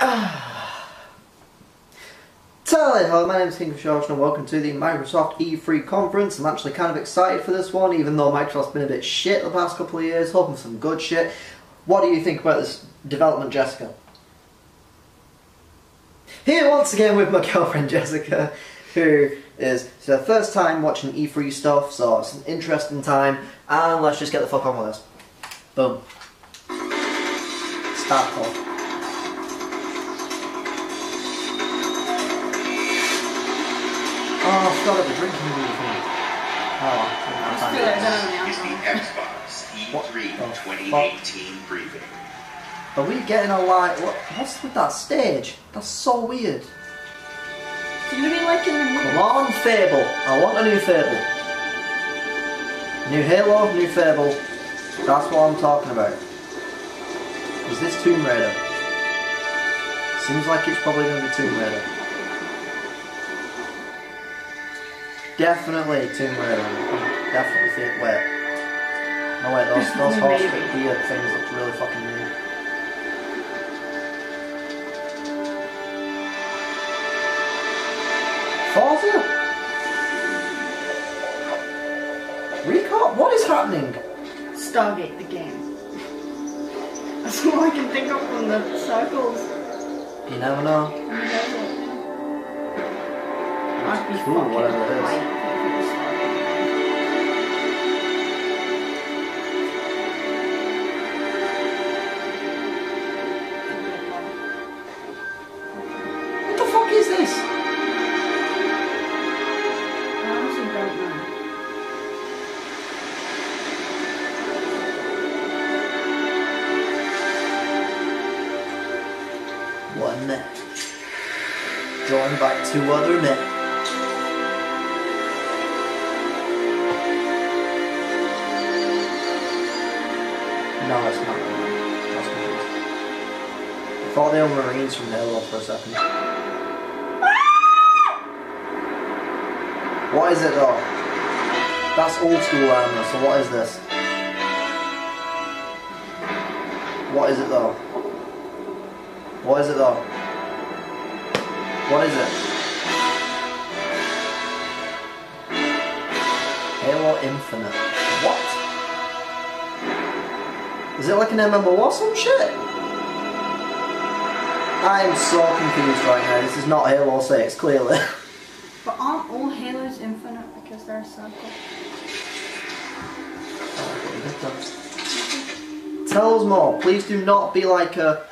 So hello, my name is King of George and welcome to the Microsoft E3 conference. I'm actually kind of excited for this one, even though Microsoft's been a bit shit the past couple of years, hoping for some good shit. What do you think about this development, Jessica? Here once again with my girlfriend Jessica, who is her first time watching E3 stuff, so it's an interesting time, and let's just get the fuck on with this. Boom. Start call. Oh, I forgot about the drinking movie. This is the Xbox E3 2018 preview. Are we getting a light? What's with that stage? That's so weird. Do you really like it? Come on, Fable. I want a new Fable. New Halo, new Fable. That's what I'm talking about. Is this Tomb Raider? Seems like it's probably going to be Tomb Raider. Definitely Tomb Raider. Definitely think. Wait. No wait, those horse weird things look really fucking weird. Forza? Recall? What is happening? Stargate the game. That's all I can think of from the circles. You never know. You never know. It's cool, whatever it is. What the fuck is this? I honestly don't know. One man, joined by two other men. No, that's not right. That's not right. I thought they were Marines from Halo for a second. What is it though? That's old school armor, so what is this? What is it though? What is it though? What is it? Halo Infinite. What? Is it like an MMO or some shit? I am so confused right now. This is not Halo 6, clearly. But aren't all Halos infinite because they're a circle? Tell us more. Please do not be like a...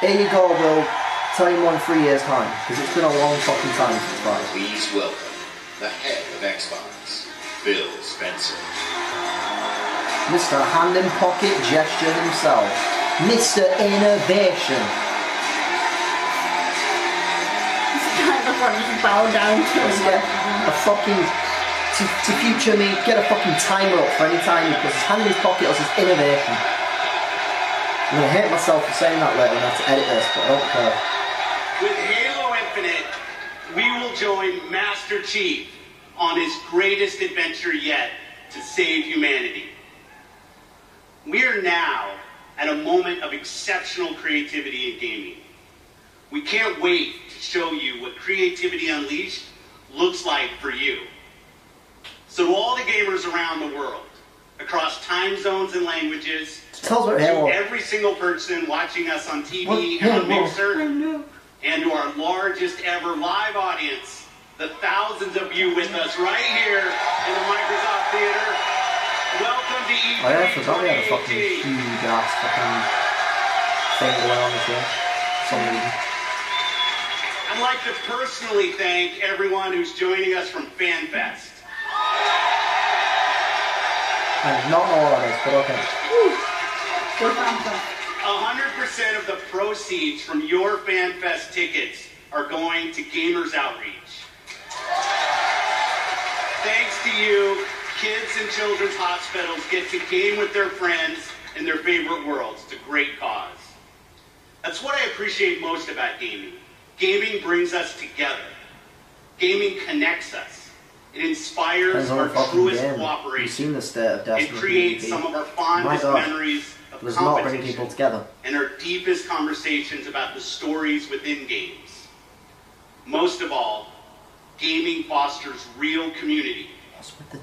Here you go, we'll tell you more in 3 years' time. Because it's been a long fucking time since Friday. Please welcome the head of Xbox, Phil Spencer. Mr. Hand in Pocket Gesture himself. Mr. Innovation. Bow down to a fucking... To future me, get a fucking timer up for any time because his hand in his pocket was his innovation. I'm going to hate myself for saying that later and I have to edit this, but I don't care. With Halo Infinite, we will join Master Chief on his greatest adventure yet to save humanity. We are now at a moment of exceptional creativity in gaming. We can't wait to show you what Creativity Unleashed looks like for you. So to all the gamers around the world, across time zones and languages, to every single person watching us on TV and on Mixer, and to our largest ever live audience, the thousands of you with us right here in the Microsoft Theater, welcome to E3. I forgot we had a fucking huge ass fucking thing going on this year. I'd like to personally thank everyone who's joining us from FanFest. And not all of us, but okay. 100% of the proceeds from your FanFest tickets are going to Gamers Outreach. Thanks to you, kids in children's hospitals get to game with their friends in their favorite worlds to great cause. That's what I appreciate most about gaming. Gaming brings us together. Gaming connects us. It inspires our truest cooperation. It creates some of our fondest memories of was not bringing people together. And our deepest conversations about the stories within games. Most of all, gaming fosters real community.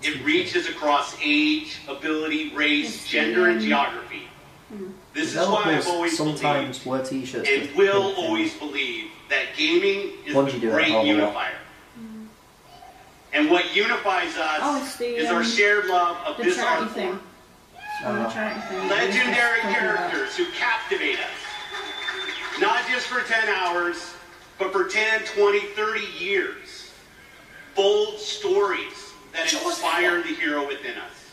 It reaches across age, ability, race, gender, and geography. This is why I've always sometimes wear t-shirts and will always believe that gaming is a great unifier. And what unifies us is our shared love of this art form. Legendary characters who captivate us. Not just for 10 hours, but for 10, 20, 30 years. Bold stories that inspire the hero within us.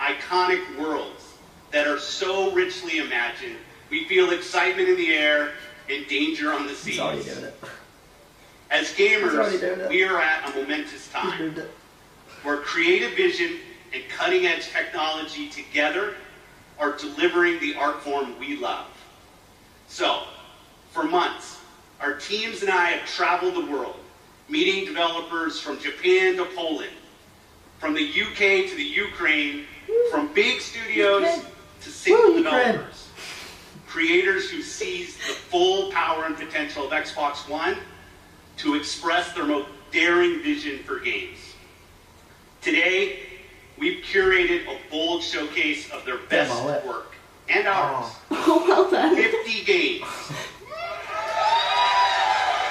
Iconic worlds that are so richly imagined, we feel excitement in the air and danger on the seas. As gamers, we are at a momentous time where creative vision and cutting-edge technology together are delivering the art form we love. So, for months, our teams and I have traveled the world, meeting developers from Japan to Poland, from the UK to the Ukraine, from big studios to single developers, creators who seize the full power and potential of Xbox One to express their most daring vision for games. Today, we've curated a bold showcase of their best work, and ours. Oh, well done. 50 games.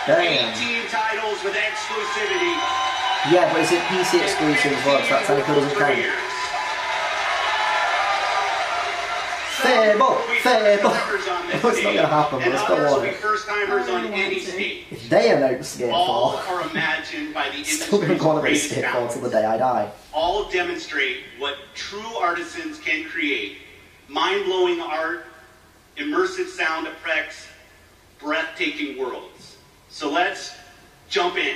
18 titles with exclusivity. Yeah, but is it PC exclusive as well? So that's how it doesn't count. Fable! Fable! I know it's not going to happen, but it's still on it. If they announce Skatefall, still going to go on with Skatefall until the day I die. All demonstrate what true artisans can create. Mind-blowing art, immersive sound effects, breathtaking worlds. So let's jump in.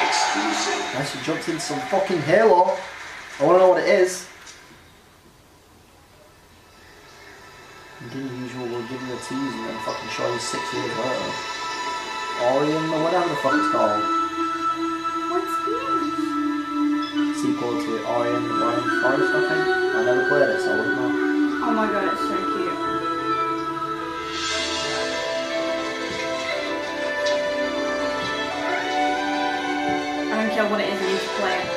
Exclusive. I actually jumped in some fucking Halo. I want to know what it is. Again, usual, we'll give you a tease and then fucking show you 6 years later. Orion, or whatever the fuck it's called. What's this? Sequel to Orion, the Blind Forest, I think. I never played it, so I wouldn't know. Oh my god, it's so cute. I don't care what it is, I need to play it.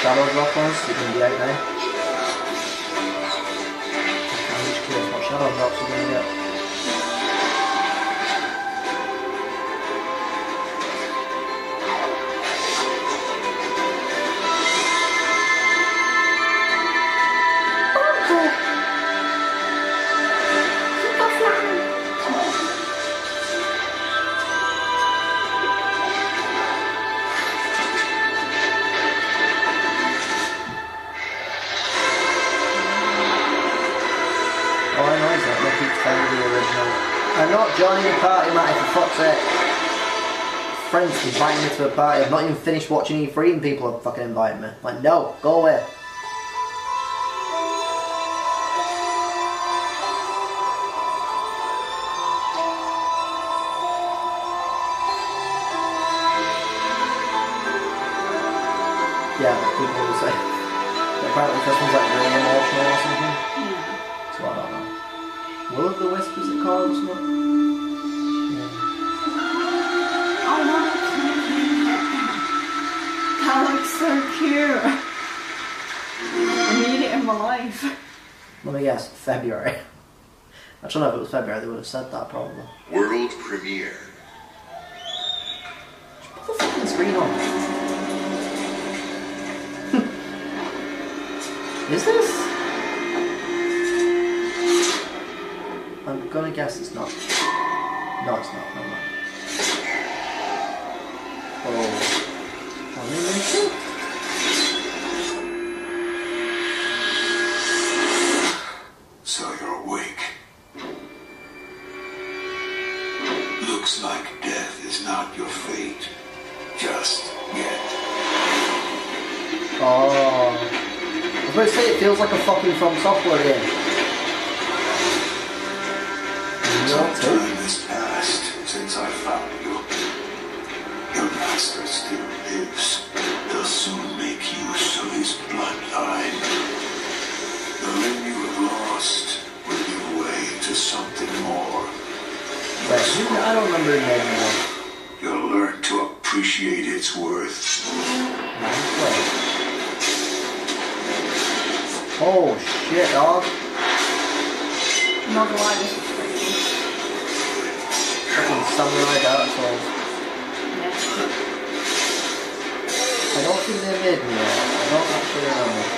Shadow drop ones, you can be out now. Which kills what shadow drops you're going to get. Friends inviting me to a party. I've not even finished watching E3 and people are fucking inviting me. Like, no, go away. Yeah, people will say. Apparently, this one's like really emotional or something. Yeah. So I don't know. Will of the Wisp is it called or something? That looks so cute. I need it in my life. Let me guess, February. I don't know if it was February, they would have said that probably. World premiere. Just put the fucking screen on. Is this? I'm gonna guess it's not. No, it's not. Never mind. Oh. So you're awake. Looks like death is not your fate. Just yet. Oh. I'm going to say it feels like a fucking From Software game. Some time has passed since I found you. Your master still lives. They'll soon make use of his bloodline. The ring you have lost will give way to something more. I don't remember it anymore. You'll learn to appreciate its worth. Oh shit, dog. I'm not gonna lie, this is crazy. Fucking samurai Dark Souls. Yeah. I don't think they made me yet. I don't actually know.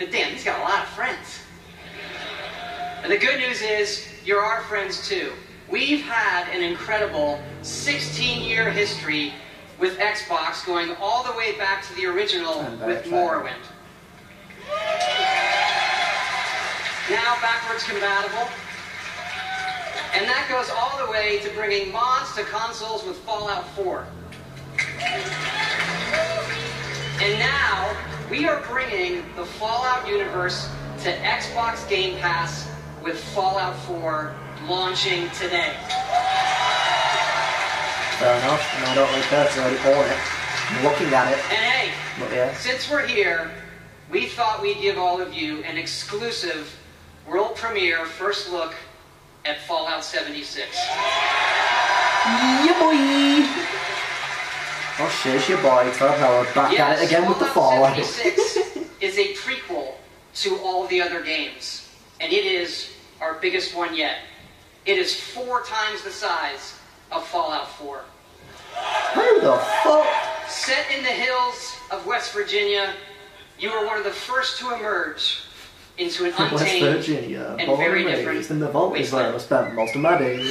But damn, he's got a lot of friends. And the good news is, you're our friends too. We've had an incredible 16-year history with Xbox, going all the way back to the original with Morrowind. Now backwards compatible. And that goes all the way to bringing mods to consoles with Fallout 4. And now, we are bringing the Fallout universe to Xbox Game Pass with Fallout 4 launching today. Fair enough, and I don't like that, so I already bought it. I'm looking at it. And hey, but, yeah. Since we're here, we thought we'd give all of you an exclusive world premiere first look at Fallout 76. Yeah, boy! Oh, she's your boy, Todd Howard, back at it again with the Fallout. Fallout 76 is a prequel to all the other games, and it is our biggest one yet. It is 4 times the size of Fallout 4. Who the fuck? Set in the hills of West Virginia, you are one of the first to emerge into an untamed West Virginia, and very different in the vault is where I spent most of my days.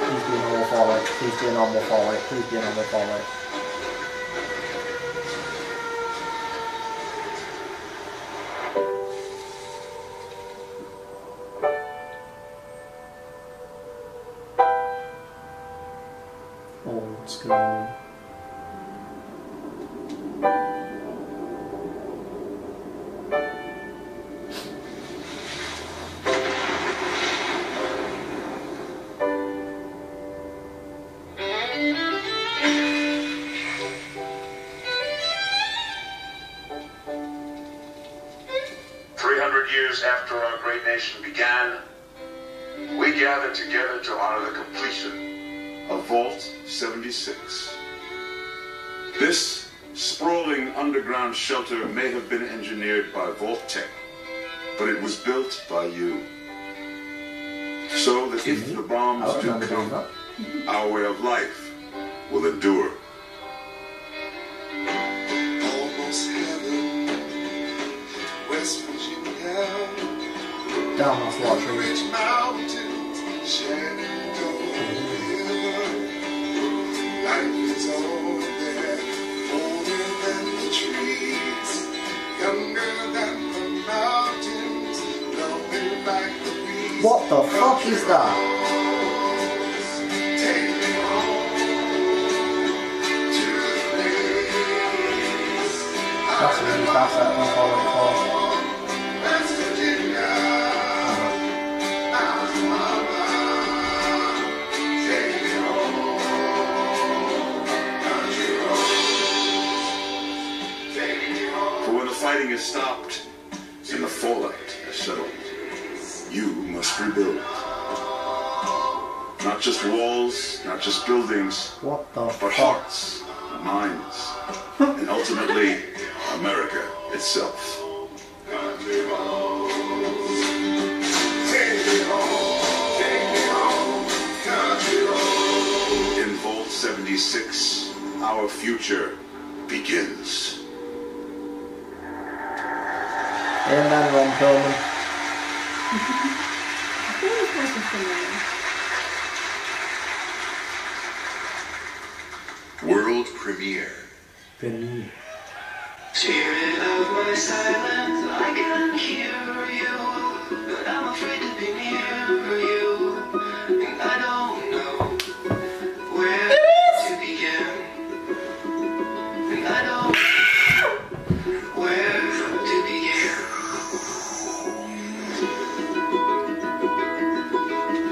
Please be a normal Fallout. Please be a normal Fallout. Old school. Began, we gathered together to honor the completion of Vault 76. This sprawling underground shelter may have been engineered by Vault Tech, but it was built by you. So that if the bombs do come, our way of life will endure. Almost heaven, West Virginia, down off Washington, rich mountains, Shenandoah River. Life is all there, older than the trees, younger than the mountains, blowing back the breeze. What the fuck is that? That's a really fast that one following call. For when the fighting is stopped and the fallout is settled, you must rebuild. Not just walls, not just buildings, what the but hearts and minds, and ultimately America itself. In Vault 76, our future begins. And that one, Coleman. I feel like that's a familiar. World premiere. Premiere. Tearing out my silence, I can hear you, but I'm afraid to be near you, and I don't know where to begin, and I don't know where to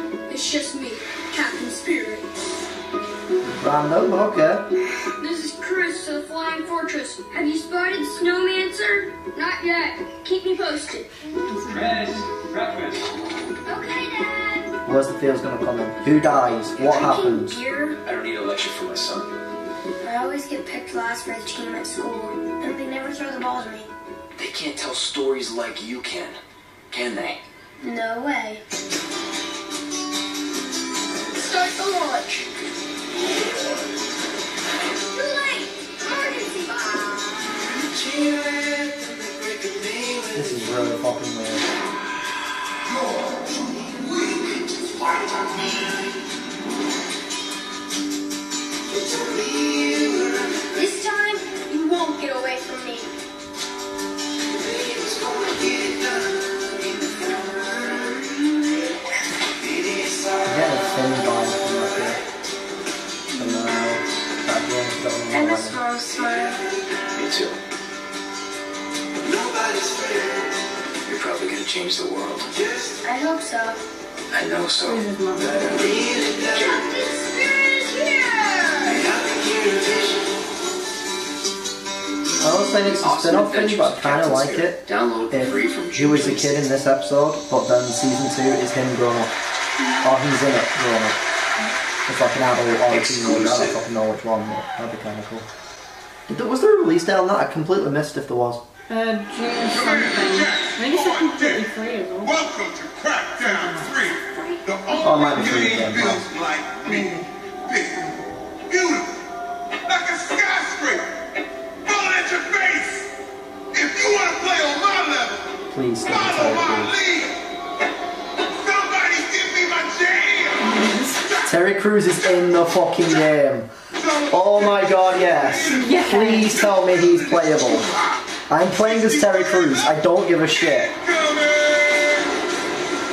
begin. It's just me, Captain Spirit. Random, okay. Of the Flying Fortress. Have you spotted Snowman, sir? Not yet. Keep me posted. Press breakfast. Okay, Dad. Where's the Phil's gonna come in? Who dies? What happens? Gear? I don't need a lecture for my son. I always get picked last for the team at school, and they never throw the ball to me. They can't tell stories like you can they? No way. Start the launch. This is really fucking weird. This time, you won't get away from me. And a small smile. Me too. Nobody's fair. You're probably gonna change the world. I hope so. I know so. Captain Spirit is here! I don't think it's a spin-off thing, but I kind of like it. If he was a kid in this episode, but then season 2 is him grown up. Or he's in it grown up. If I can have all the team, I don't fucking know which one, but that'd be kind of cool. Was there a release date on that? I completely missed if there was. June something. Maybe it's completely free as well. Welcome to Crackdown 3. The only game built like me. Big, beautiful, like a skyscraper. All at your face. If you want to play on my level, please follow my lead. Somebody give me my jam. Terry Crews is in the fucking game. Oh my god, yes. Yeah. Please tell me he's playable. I'm playing as Terry Crews. I don't give a shit.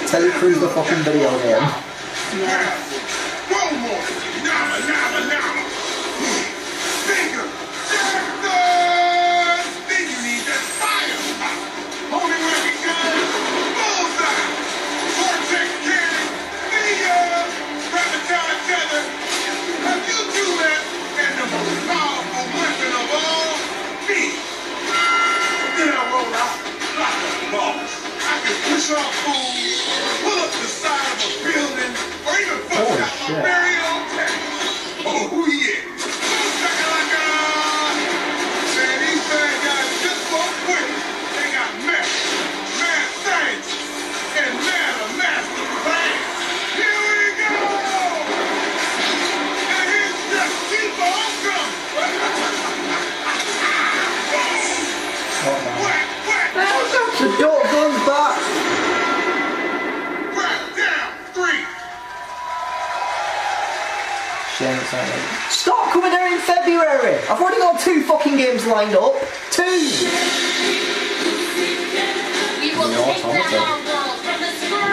Terry Crews the fucking video game. exciting. Stop coming there in February! I've already got 2 fucking games lined up. 2!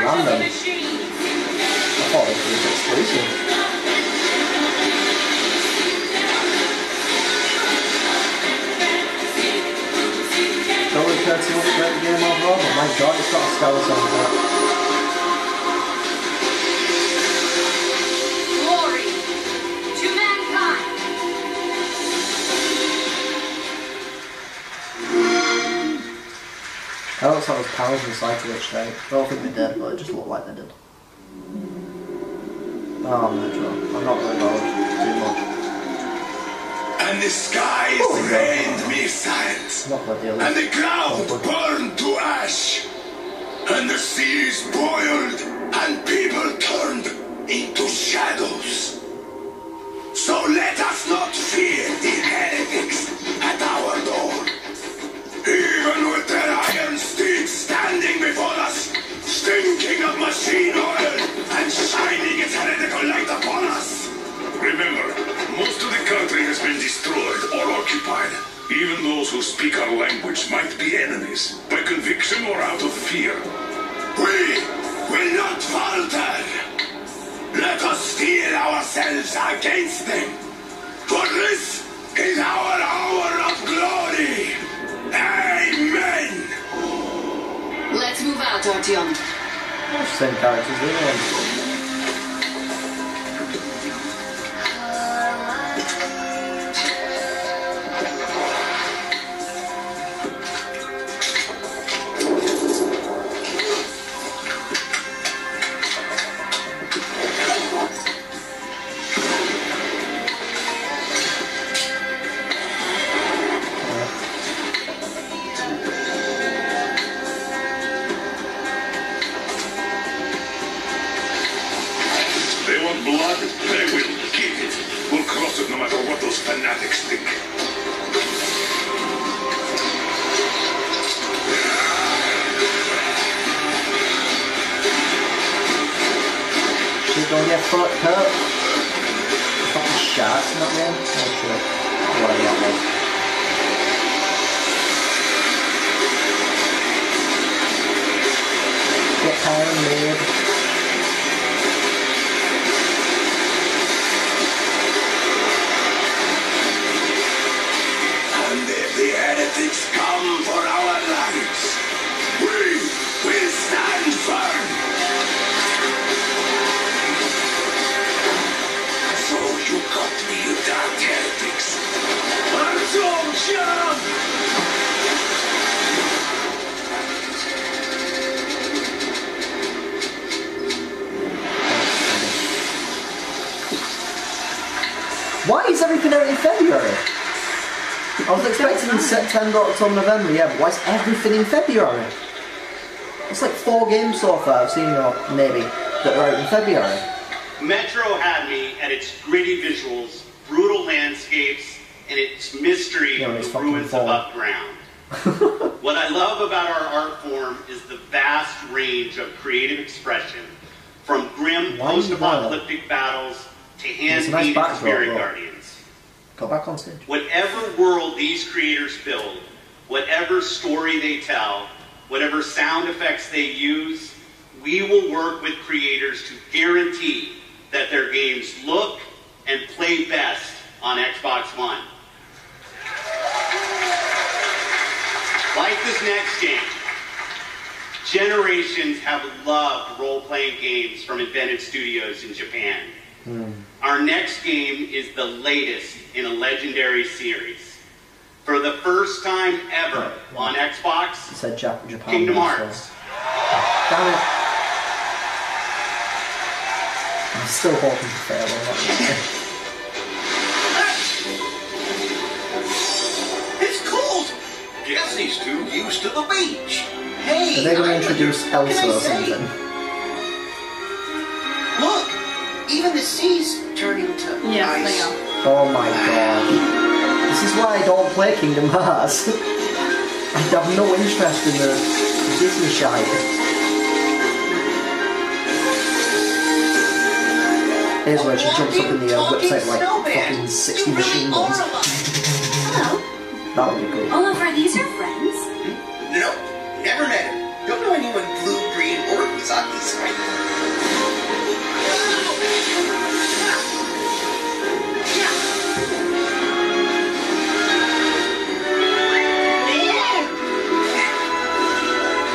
Random. I thought this was exclusive. Don't really care too much about the game overall, but my god, it's got a skeleton in it. Glory to mankind! I don't saw his powers recycle each day. I don't think they did, but it just looked like they did. Oh, I'm not sure. I'm not really bothered too much. And the skies rained me silence, and the ground burned to ash, and the seas boiled, and people turned into shadows. So let us not fear the heretics at our door. Even with their iron steeds standing before us, stinking of machine oil, and shining its heretical light upon us. Remember, most of the country has been destroyed or occupied. Even those who speak our language might be enemies, by conviction or out of fear. We will not falter! Let us steel ourselves against them! For this is our hour of glory! Amen! Let's move out, Artyom. Same characters, isn't it? September, October, November, yeah, but why is everything in February? It's like 4 games so far I've seen, or maybe, that are out in February. Metro had me at its gritty visuals, brutal landscapes, and its mystery of the ruins above ground. What I love about our art form is the vast range of creative expression, from grim post-apocalyptic battles to hand-painted spirit guardians. Go back on stage. Whatever world these creators build, whatever story they tell, whatever sound effects they use, we will work with creators to guarantee that their games look and play best on Xbox One. Like this next game, generations have loved role-playing games from Invented Studios in Japan. Our next game is the latest in a legendary series. For the first time ever on Xbox, it said Japan Kingdom Hearts. Damn it. I'm still hoping to fail on that. It's cold! Jesse's too used to the beach. Hey, are they going to introduce Elsa or something? Even the sea's turning to ice. Oh my god. This is why I don't play Kingdom Hearts. I have no interest in the Disney shite. Here's where she jumps up in the air, whips out like fucking 60 machine guns. Hello. That would be good. All of our these are friends? Nope, never met her. Don't know anyone blue, green, or Mizaki's friend.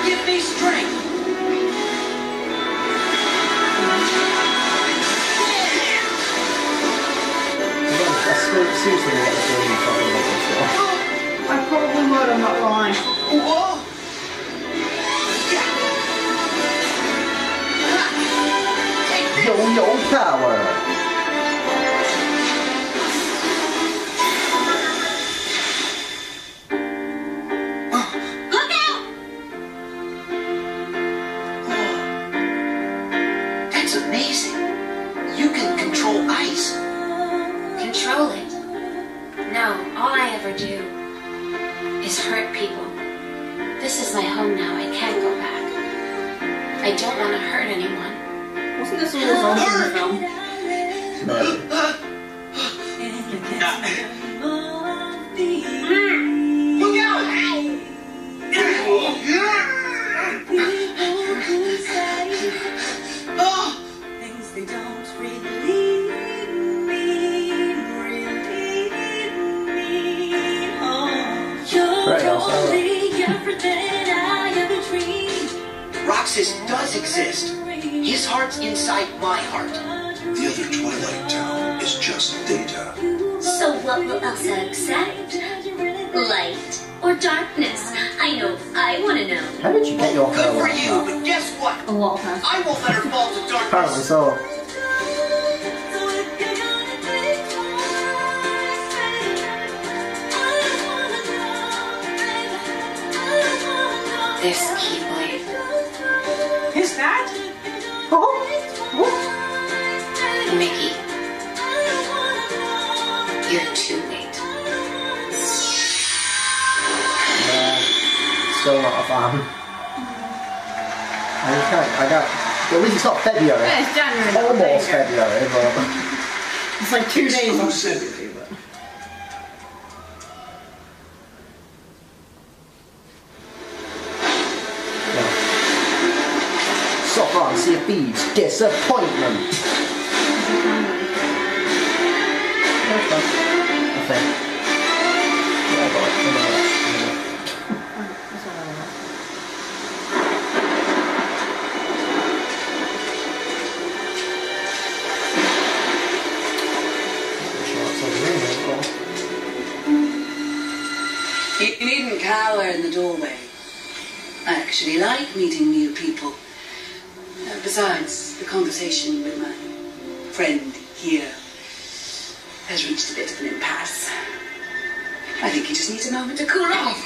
Give me strength. Seriously, what the hell are you talking about this for? I probably would, I'm not lying. Whoa! Yo-yo power! Look out! That's amazing. You can control ice. Control it? No, all I ever do is hurt people. This is my home now. I can't go back. I don't want to hurt anyone. Wasn't this a little wrong in the film? Look out! Oh! Things they don't really. Roxas does exist. His heart's inside my heart. The other Twilight Town is just data. So what will Elsa accept? Light or darkness? I know. I want to know. How did you get your good for you, but guess what? I won't let her fall to darkness. Apparently so. This keyblade. Is that? Oh, oh. Mickey. You're too late. Still not a fan. I can't. Well, at least it's not February. Yeah, it's January. Almost February, but... It's like 2 days on February, but... Sea of Thieves, disappointment. I think. You needn't cower in the doorway. I actually like meeting new people. Besides, the conversation with my friend here has reached a bit of an impasse. I think he just needs a moment to cool off.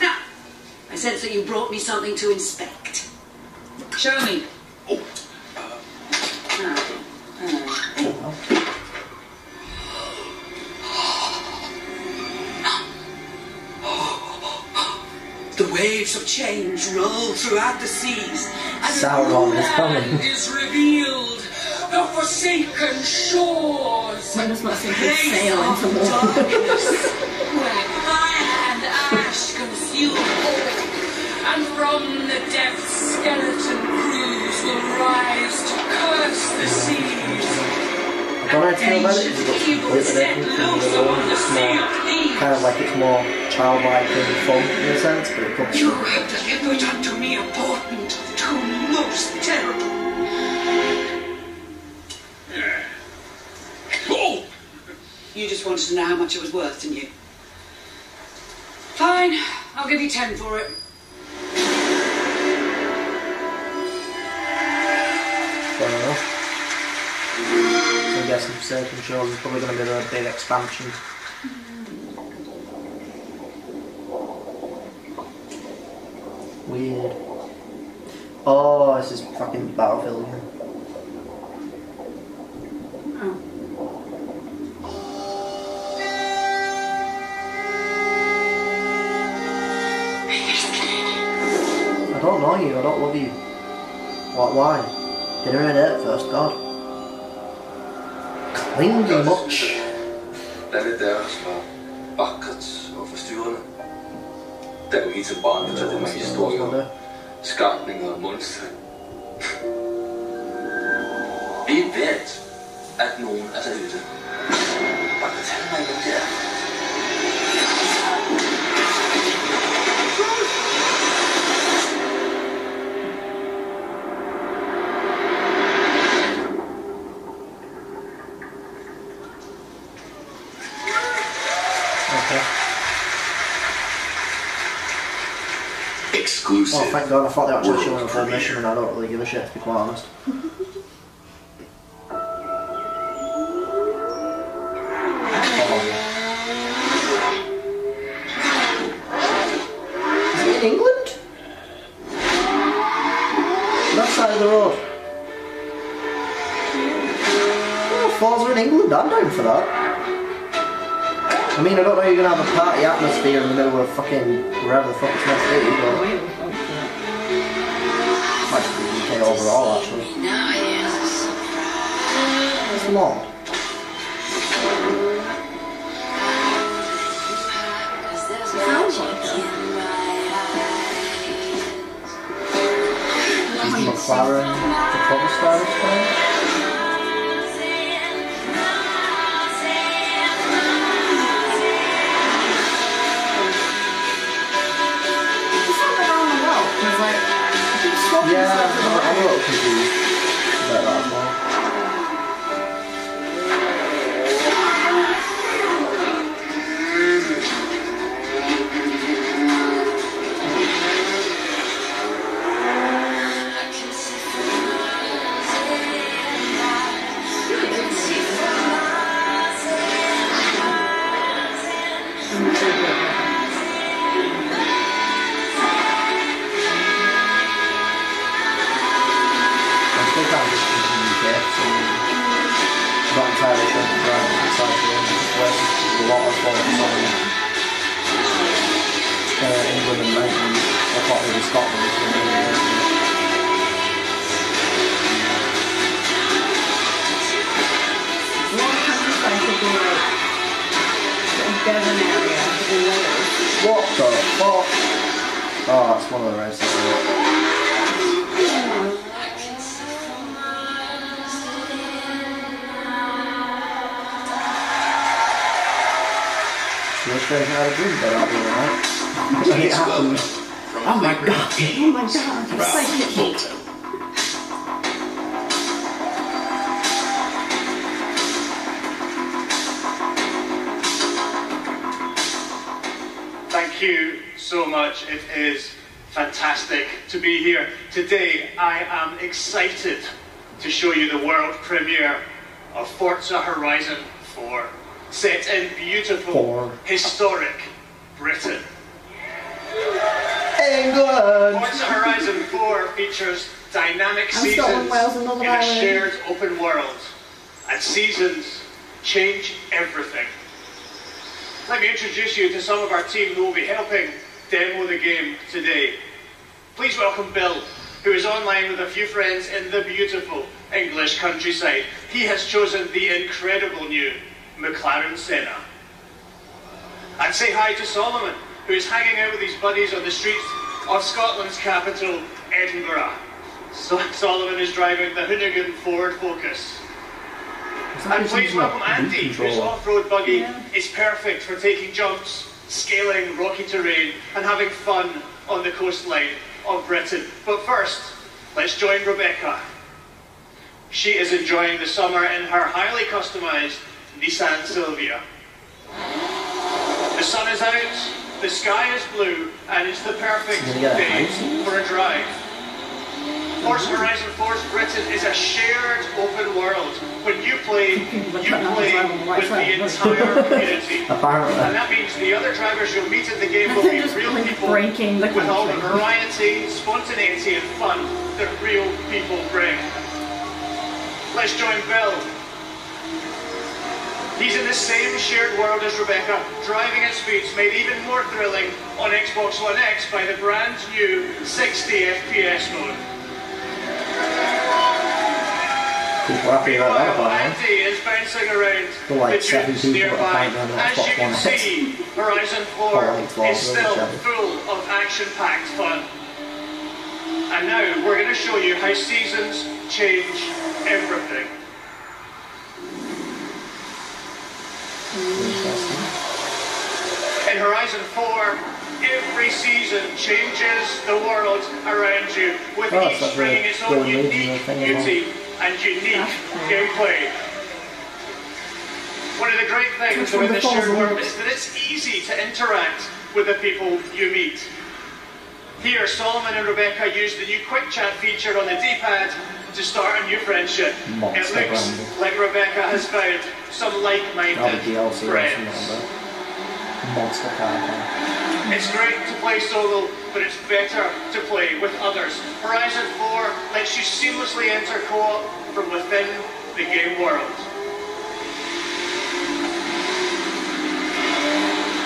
Now, I sense that you brought me something to inspect. Show me. Oh. The waves of change roll throughout the seas, and Sauron is coming. Is revealed the forsaken shores. One does not think it's sailing from the darkness, where fire and ash consume all, and from the depths skeleton crews will rise to curse the seas. And ancient evil set loose upon the sea of thieves. Kind of like it's more childlike and fun in a sense, but it comes. You have delivered unto me a portent of two most terrible. Oh! You just wanted to know how much it was worth, didn't you? Fine, I'll give you 10 for it. Fair enough. I guess I'm safe and sure there's probably going to be a big expansion. Weird. Oh, this is fucking Battlefield again. Oh. I don't know you, I don't love you. What, why? Did I read it at first, God? Really much. Exclusive. Oh, thank God, I thought they were actually showing a full mission and I don't really give a shit, to be quite honest. Is it in England? That side of the road. Oh, Forza in England, I'm down for that. I mean, I don't know you're going to have a party atmosphere in the middle of fucking wherever the fuck it's meant to be, but... Might be the UK overall, actually. It's long. McLaren, the cover star is fine. Yeah, I'm a little confused about that one. What the fuck? Oh, that's one of the races. Oh my God! Oh my God! It's like a heat. Thank you so much. It is fantastic to be here today. I am excited to show you the world premiere of Forza Horizon 4. Set in beautiful, historic Britain. England! Forza Horizon 4 features dynamic seasons in a shared open world. And seasons change everything. Let me introduce you to some of our team who will be helping demo the game today. Please welcome Bill, who is online with a few friends in the beautiful English countryside. He has chosen the incredible new McLaren Senna. And say hi to Solomon, who is hanging out with his buddies on the streets of Scotland's capital, Edinburgh. So Solomon is driving the Hoonigan Ford Focus. And please welcome Andy, whose off-road buggy is perfect for taking jumps, scaling rocky terrain, and having fun on the coastline of Britain. But first, let's join Rebecca. She is enjoying the summer in her highly customised Nissan Silvia. The sun is out, the sky is blue, and it's the perfect day for a drive. Forza Horizon 4's Britain is a shared open world. When you play with the entire community. And that means the other drivers you'll meet in the game will be real people with all the variety, spontaneity, and fun that real people bring. Let's join Bill. He's in the same shared world as Rebecca, driving at speeds made even more thrilling on Xbox One X by the brand new 60 FPS mode. People are happy about that, apparently. The like 7 people that are playing on Xbox One X. Horizon 4 is still full of action-packed fun. And now we're going to show you how seasons change everything. In Horizon 4, every season changes the world around you, with each bringing its own unique beauty and unique gameplay. One of the great things about this shared world is that it's easy to interact with the people you meet. Here, Solomon and Rebecca used the new Quick Chat feature on the D-pad to start a new friendship. It looks like Rebecca has found some like-minded friends. It's great to play solo, but it's better to play with others. Horizon 4 lets you seamlessly enter co-op from within the game world.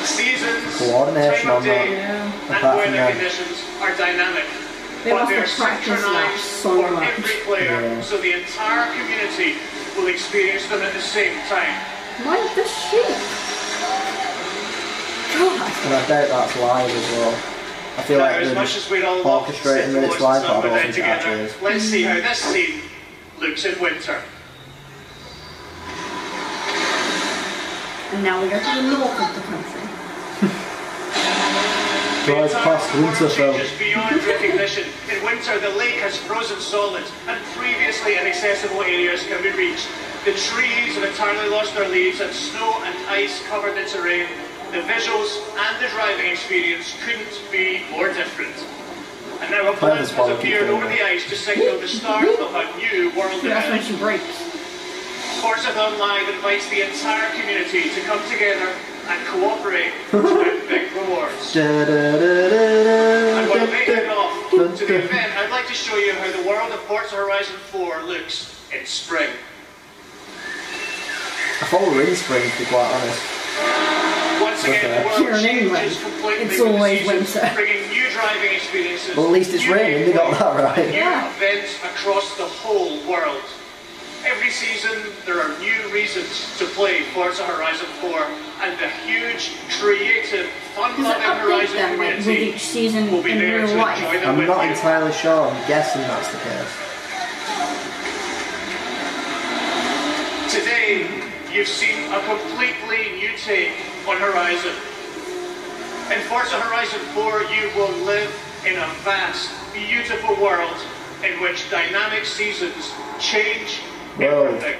Seasons, time of day, and weather conditions are dynamic. But they're synchronized for every player, so the entire community will experience them at the same time. Why the sheep? And I doubt that's live as well. I feel like they're just orchestrating that it's live, but I don't think it actually is. Let's see how this scene looks in winter. And now we go to the north of the country. Drive past Winterfell. Changes beyond recognition. In winter, the lake has frozen solid, and previously inaccessible areas can be reached. The trees have entirely lost their leaves, and snow and ice covered the terrain. The visuals and the driving experience couldn't be more different. And now a plant has appeared over the ice to signal the start of a new world event. Forza Online invites the entire community to come together and cooperate to win big rewards. And while making off to the event, I'd like to show you how the world of Forza Horizon 4 looks in spring. I thought we were in spring, to be quite honest. Once again, the world changes completely. It's always winter. Bringing new driving experiences. Well, at least it's raining. They got that right. Yeah. Events across the whole world. Every season, there are new reasons to play Forza Horizon 4, and the huge, creative, fun-loving Horizon community will be there to enjoy them with you. I'm not entirely sure. I'm guessing that's the case. Today, you've seen a completely new take on Horizon. In Forza Horizon 4, you will live in a vast, beautiful world in which dynamic seasons change everything.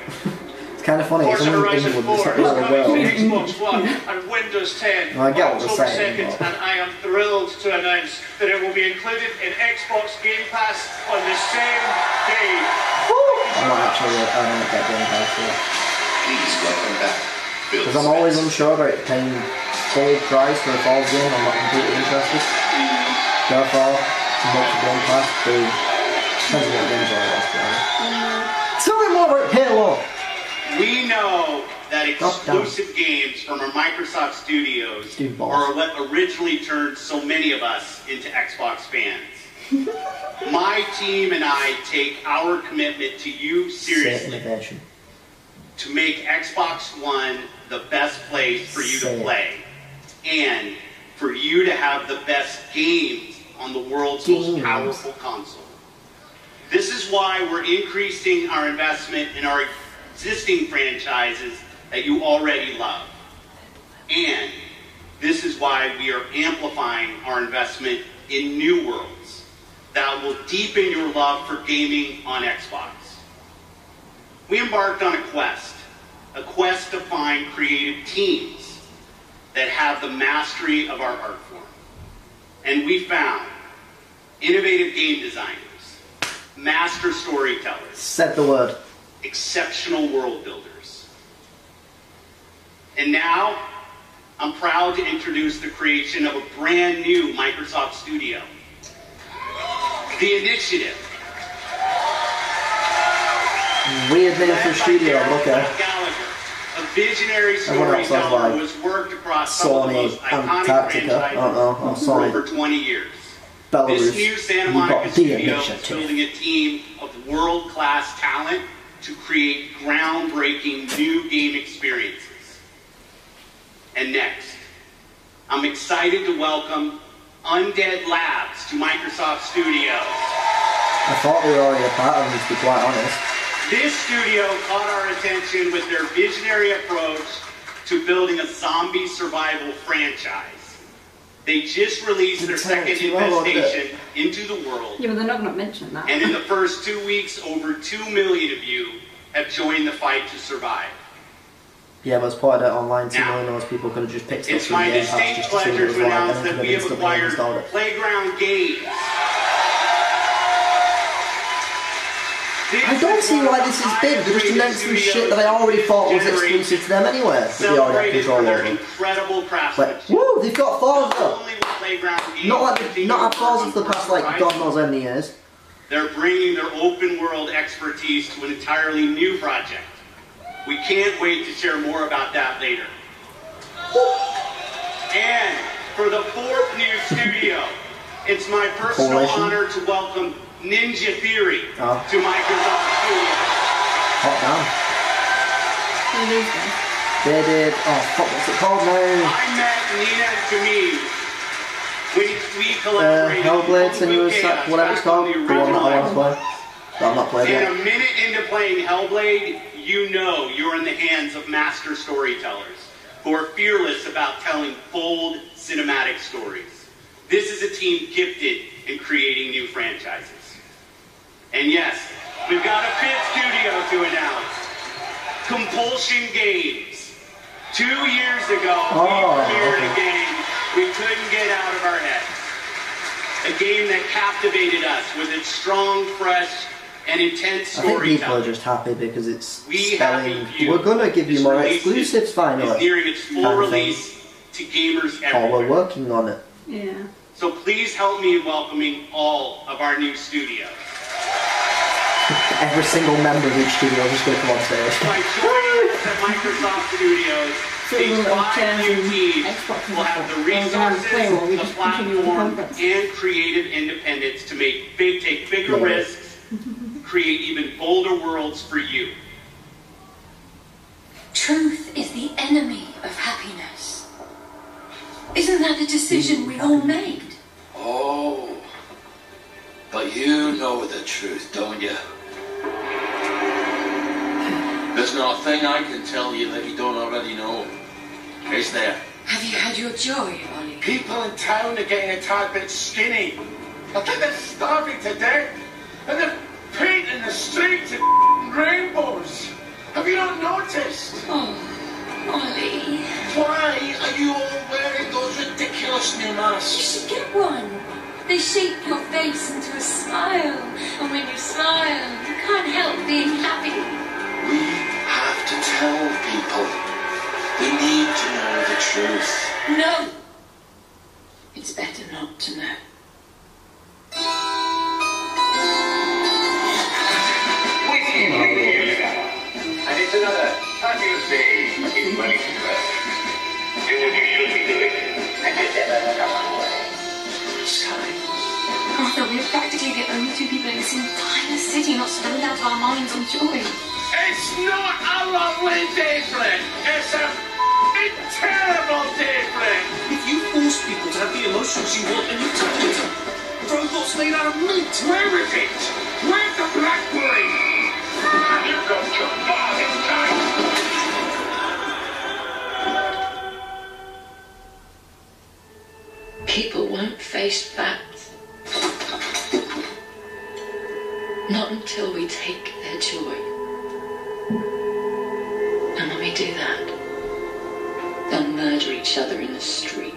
It's kind of funny. Forza Horizon 4 is coming to Xbox One and Windows 10 on October 2nd, and I am thrilled to announce that it will be included in Xbox Game Pass on the same day. I'm not actually going to get Game Pass here. Please welcome back, Phil Spencer. Because I'm always unsure about paying full price for a full game. I'm not completely interested. Therefore, I'm not to one pass, but depends on what games I like. Tell them more about Halo! We know that exclusive games from our Microsoft studios are what originally turned so many of us into Xbox fans. My team and I take our commitment to you seriously. To make Xbox One the best place for you to play and for you to have the best games on the world's most powerful console. This is why we're increasing our investment in our existing franchises that you already love. And this is why we are amplifying our investment in new worlds that will deepen your love for gaming on Xbox. We embarked on a quest to find creative teams that have the mastery of our art form. And we found innovative game designers, master storytellers, exceptional world builders. And now, I'm proud to introduce the creation of a brand new Microsoft studio, The Initiative. Weird name for studio, okay. A visionary storyteller who has worked across some of the most iconic franchises for over 20 years. This new Santa Monica studio is building a team of world-class talent to create groundbreaking new game experiences. And next, I'm excited to welcome Undead Labs to Microsoft Studios. I thought we were already a part of this, to be quite honest. This studio caught our attention with their visionary approach to building a zombie survival franchise. They just released their second investigation into the world. Yeah, but they're not mentioning that. And in the first 2 weeks, over 2 million of you have joined the fight to survive. Yeah, but it's part of that online. 2 million of people could have just picked it up. It's my distinct pleasure to announce that we have acquired Playground Games. I don't see why this is big. They're just announcing shit that I already thought was exclusive to them anyway. But they already have control over it. But woo, they've got Forza. Not like they've not had Forza for the past like God knows how many years. They're bringing their open world expertise to an entirely new project. We can't wait to share more about that later. Woo. And for the fourth new studio, it's my personal honor to welcome Ninja Theory to Microsoft Studios. Hot damn. They did, what's it called now? I met Nina Tamim. We collaborated Hellblades and Chaos, whatever it's called, the one that I want to play. But I'm not playing it. And a minute into playing Hellblade, you know you're in the hands of master storytellers who are fearless about telling bold cinematic stories. This is a team gifted in creating new franchises. And yes, we've got a fifth studio to announce. Compulsion Games. 2 years ago, we prepared a game we couldn't get out of our heads. A game that captivated us with its strong, fresh, and intense storytelling. I think people are just happy because it's we're gonna give you more exclusives finally. It's nearing its full release to gamers everywhere. Oh, we're working on it. Yeah. So please help me in welcoming all of our new studios. Every single member of each studio is just going to come on stage. By joining us at Microsoft Studios, these five new teams will have the resources, the platform, and creative independence to make take bigger risks, create even bolder worlds for you. Truth is the enemy of happiness. Isn't that the decision we all made? Oh, but you know the truth, don't you? There's not a thing I can tell you that you don't already know, is there? Have you had your joy, Ollie? People in town are getting a tad bit skinny. I think they're starving to death, and they're painting the streets in rainbows. Have you not noticed? Oh. Ollie. Why are you all wearing those ridiculous new masks? You should get one. They shape your face into a smile. And when you smile, you can't help being happy. We have to tell people. They need to know the truth. No. It's better not to know. And it's another. How do you say it's money to us? Do what you should be doing, and you never come away. Sorry. Arthur, we're practically the only two people in this entire city not spilling out our minds on joy. It's not a lovely day, Flynn. It's a terrible day, Flynn. If you force people to have the emotions you want, then you touch it. Robots made out of meat. Where is it? Where's the black boy? Have you got your father's time? People won't face facts. Not until we take their joy. And when we do that, they'll murder each other in the street.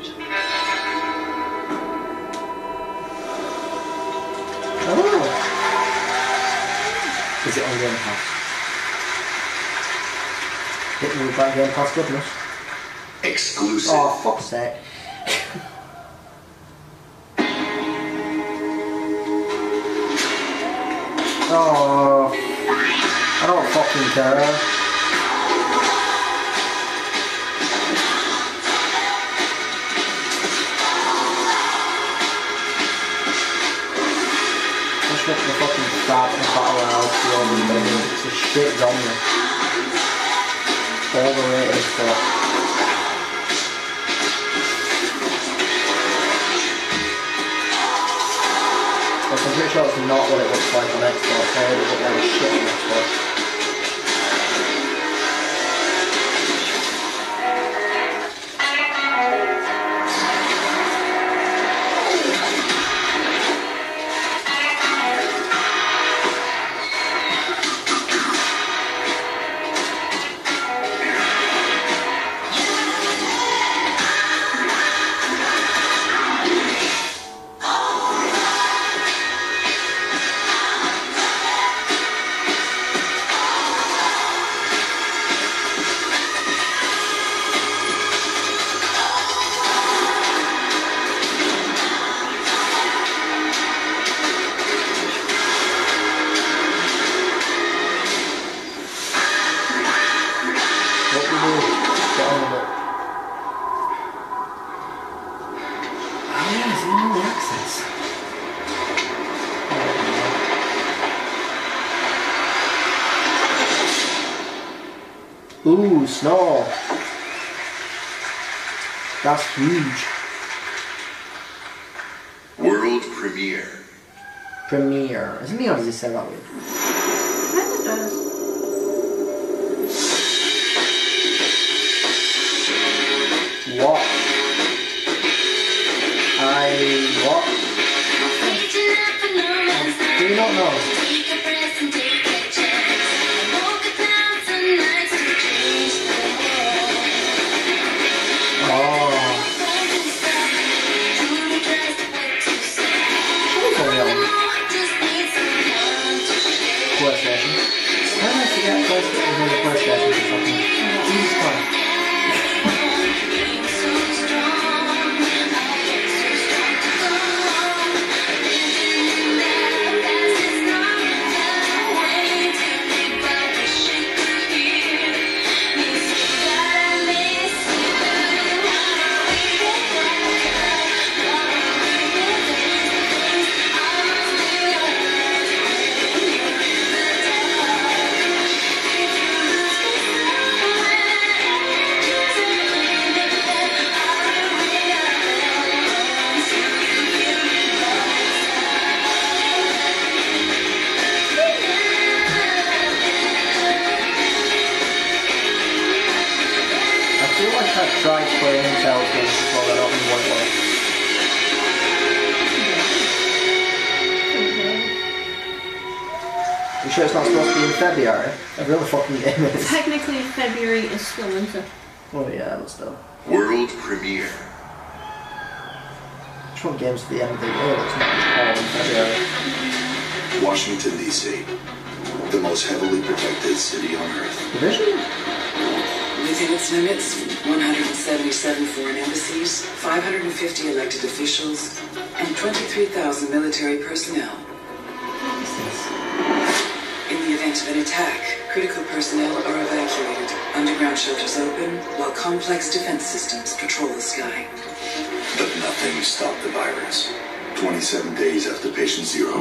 Oh! Is it on Game Pass? It moved back Game Pass, goodness. Exclusive. Oh, fuck's sake. Oh, I don't fucking care. Let's get the fucking start and battle out the other. straight zombie. All the way is for. I'm pretty sure it's not what it looks like on Xbox. I heard it looked like shit on Xbox. Ooh, snow. That's huge. World premiere. Premiere. Isn't he always said that way? Yes, it does. What? What? Do you not know? It's not supposed to be in February. Every other fucking game is. Technically, February is still winter. Oh yeah, but still. World premiere. Which one games at the end of the year that's not all in February? Washington D.C., the most heavily protected city on Earth. Division. Within its limits, 177 foreign embassies, 550 elected officials, and 23,000 military personnel. In the event of an attack, critical personnel are evacuated, underground shelters open, while complex defense systems patrol the sky. But nothing stopped the virus. 27 days after Patient Zero,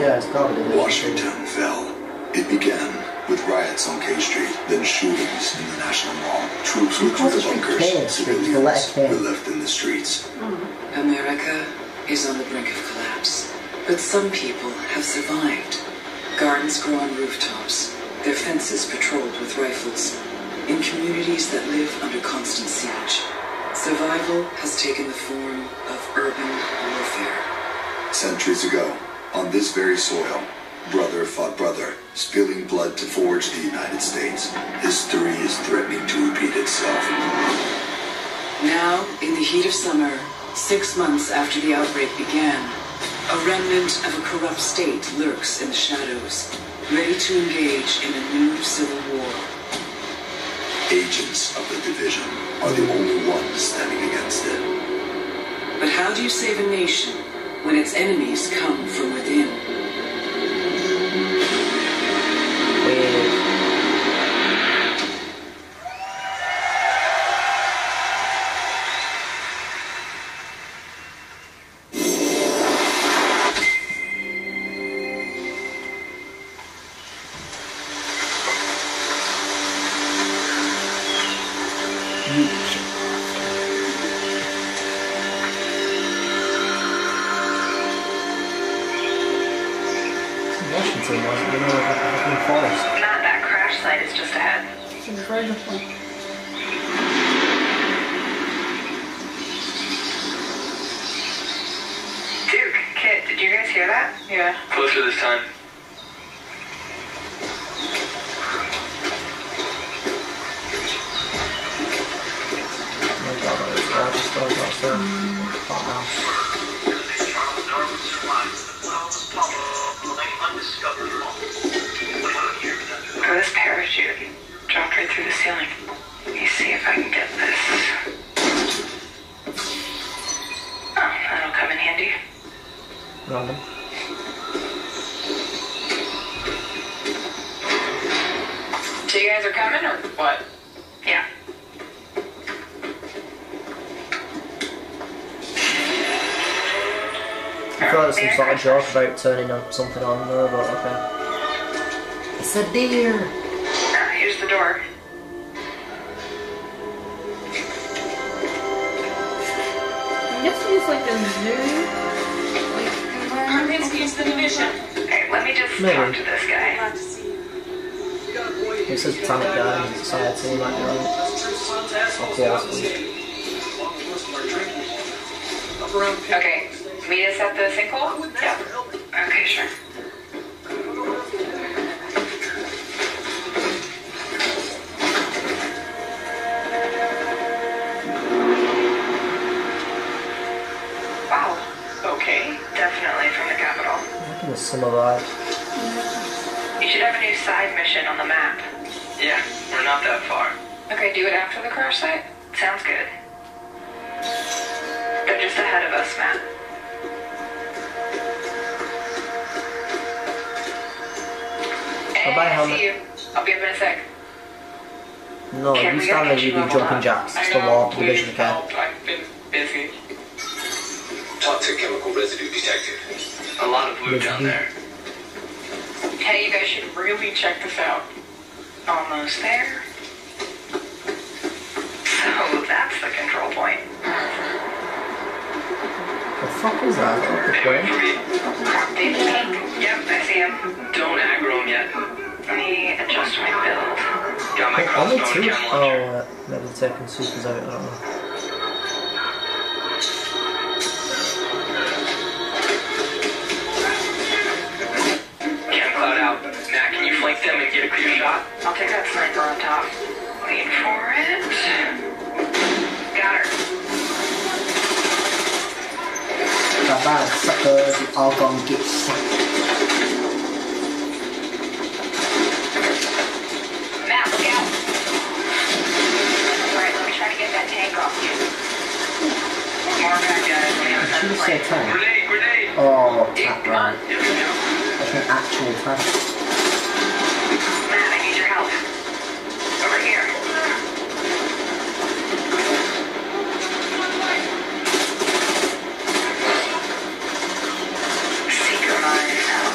Washington fell. It began with riots on K Street, then shootings in the National Mall. Troops withdrew the bunkers, civilians were left in the streets. America is on the brink of collapse, but some people have survived. Gardens grow on rooftops, their fences patrolled with rifles, in communities that live under constant siege. Survival has taken the form of urban warfare. Centuries ago, on this very soil, brother fought brother, spilling blood to forge the United States. History is threatening to repeat itself. Now, in the heat of summer, 6 months after the outbreak began, a remnant of a corrupt state lurks in the shadows, ready to engage in a new civil war. Agents of the Division are the only ones standing against it. But how do you save a nation when its enemies come from within? incredibly. Duke, Kit, did you guys hear that? Yeah. Closer this time. Oh, this parachute dropped right through the ceiling. Let me see if I can get this. Oh, that'll come in handy. Random. So you guys are coming or what? Yeah. I thought it was some sort of joke about turning on something on there, but okay. It's a deer! Here's the door. I guess it's like a zoo. Like, it's the division. Okay, let me just talk to this guy. This is Panic Garden Society, might be right. Okay. Meet us at the sinkhole? Yeah. Okay, sure. Wow. Okay. Definitely from the capital. I think it's similar. You should have a new side mission on the map. Yeah, we're not that far. Okay, do it after the crash site? Sounds good. They're just ahead of us, Matt. Bye, see you. I'll be up in a sec. No, you stand there, you do jumping jacks. It's the law, the vision of care. I've been busy. Toxic chemical residue detected. A lot of blue down there. Hey, you guys should really check this out. Almost there. So, that's the control point. The fuck is that? David Pink. Yep, I see him. Don't aggro him yet. Let me adjust my build. Got my crossbow and cam launcher. Oh, maybe they're taking supers out, I don't know. Cam cloud out. Matt, can you flank them and get a clear shot? I'll take that sniper on top. Wait for it. Got her. Got bad suckers. All gone get sucked. Grenade. Oh, that right. That's an actual tank. Matt, I need your help. Over here. Seeker mine out.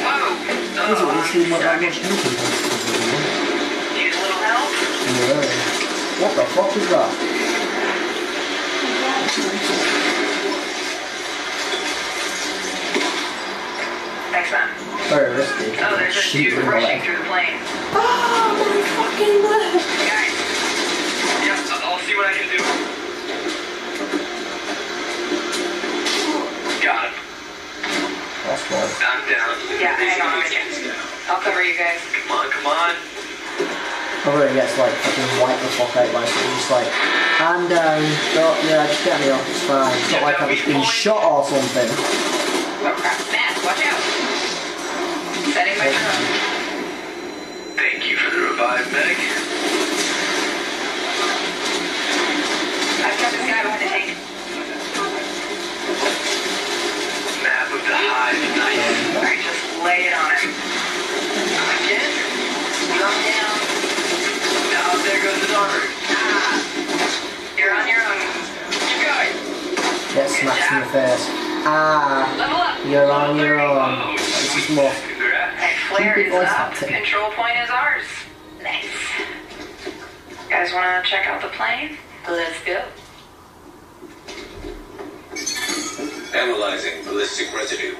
Whoa! Doesn't really seem like that much input. Need a little help? Yeah. What the fuck is that? Thanks, man. Very risky. Oh, there's a dude rushing through the plane. Oh, my fucking lord. Guys. Yeah, I'll see what I can do. Got him. That's one. I'm down. Yeah, hang on a minute. I'll cover you guys. Come on, come on. Probably gets like fucking wiped the fuck out by something. Just like, and oh, yeah, just get me off. It's fine. It's not like I've been shot or something. Oh crap, Matt, watch out! Setting my drone. Thank you for the revive, medic. I've got this guy behind the tank. Matt with the hive, nice. Alright, just lay it on him. Again? Knock down. Oh, there goes the dog. You're on your own. Keep going. Get smashed in the face. Level up. You're on your own. This is more. That flare is up. Control point is ours. Nice. You guys want to check out the plane? Let's go. Analyzing ballistic residue.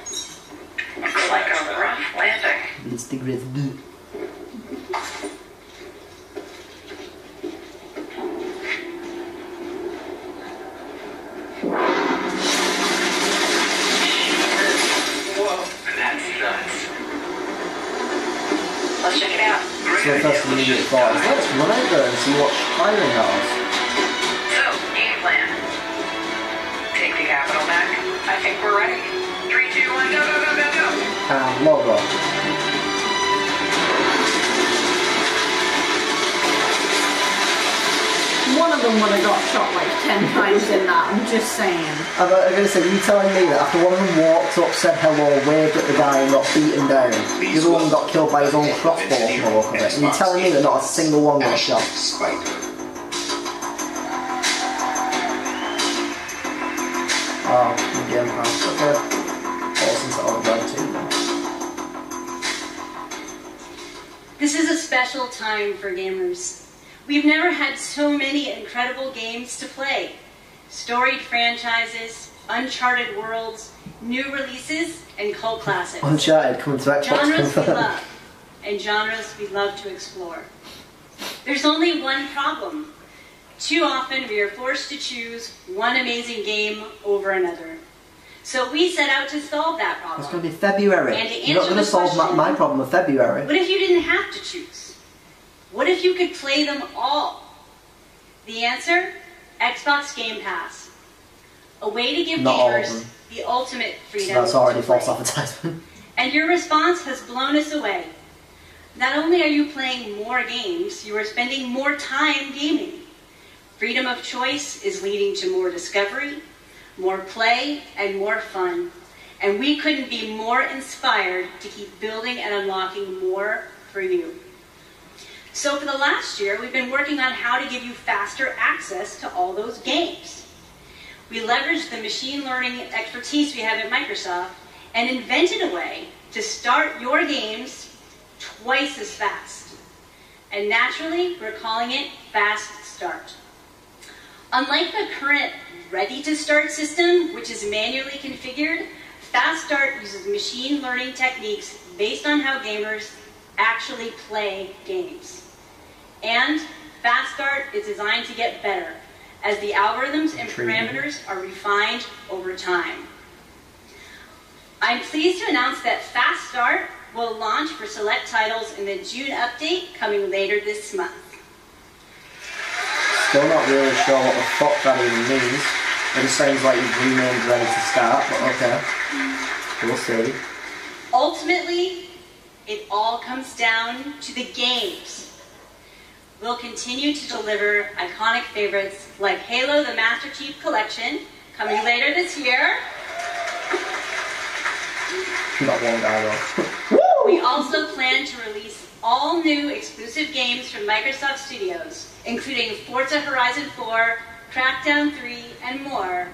Looks like a rough landing. Let's take Red Bull. Let's run over and see what Hiring has. So, game plan. Take the capital back. I think we're ready. 3, 2, 1, go, go, go, go, go! And log off. One of them would have got shot like 10 times in that, I'm just saying. I'm going to say, are you telling me that after one of them walked up, said hello, waved at the guy and got beaten down, the other one got killed by his own crossbow from the look of it? Are you telling me that not a single one got shot? Oh, the game has got there. Awesome to all done too. This is a special time for gamers. We've never had so many incredible games to play. Storied franchises, uncharted worlds, new releases, and cult classics. Uncharted coming to Xbox. Genres we love, and genres we love to explore. There's only one problem. Too often we are forced to choose one amazing game over another. So we set out to solve that problem. It's going to be February. You're not going to solve my problem in February. What if you didn't have to choose? What if you could play them all? The answer? Xbox Game Pass. A way to give gamers the ultimate freedom. That's already false advertisement. And your response has blown us away. Not only are you playing more games, you are spending more time gaming. Freedom of choice is leading to more discovery, more play, and more fun. And we couldn't be more inspired to keep building and unlocking more for you. So for the last year, we've been working on how to give you faster access to all those games. We leveraged the machine learning expertise we have at Microsoft and invented a way to start your games twice as fast. And naturally, we're calling it Fast Start. Unlike the current ready-to-start system, which is manually configured, Fast Start uses machine learning techniques based on how gamers actually play games. And Fast Start is designed to get better as the algorithms and parameters are refined over time. I'm pleased to announce that Fast Start will launch for select titles in the June update coming later this month. Still not really sure what the fuck that even means. It just sounds like you've renamed Ready to Start, but okay. We'll see. Ultimately, it all comes down to the games. We'll continue to deliver iconic favorites like Halo the Master Chief Collection, coming later this year. Not one guy though. We also plan to release all new exclusive games from Microsoft Studios, including Forza Horizon 4, Crackdown 3, and more,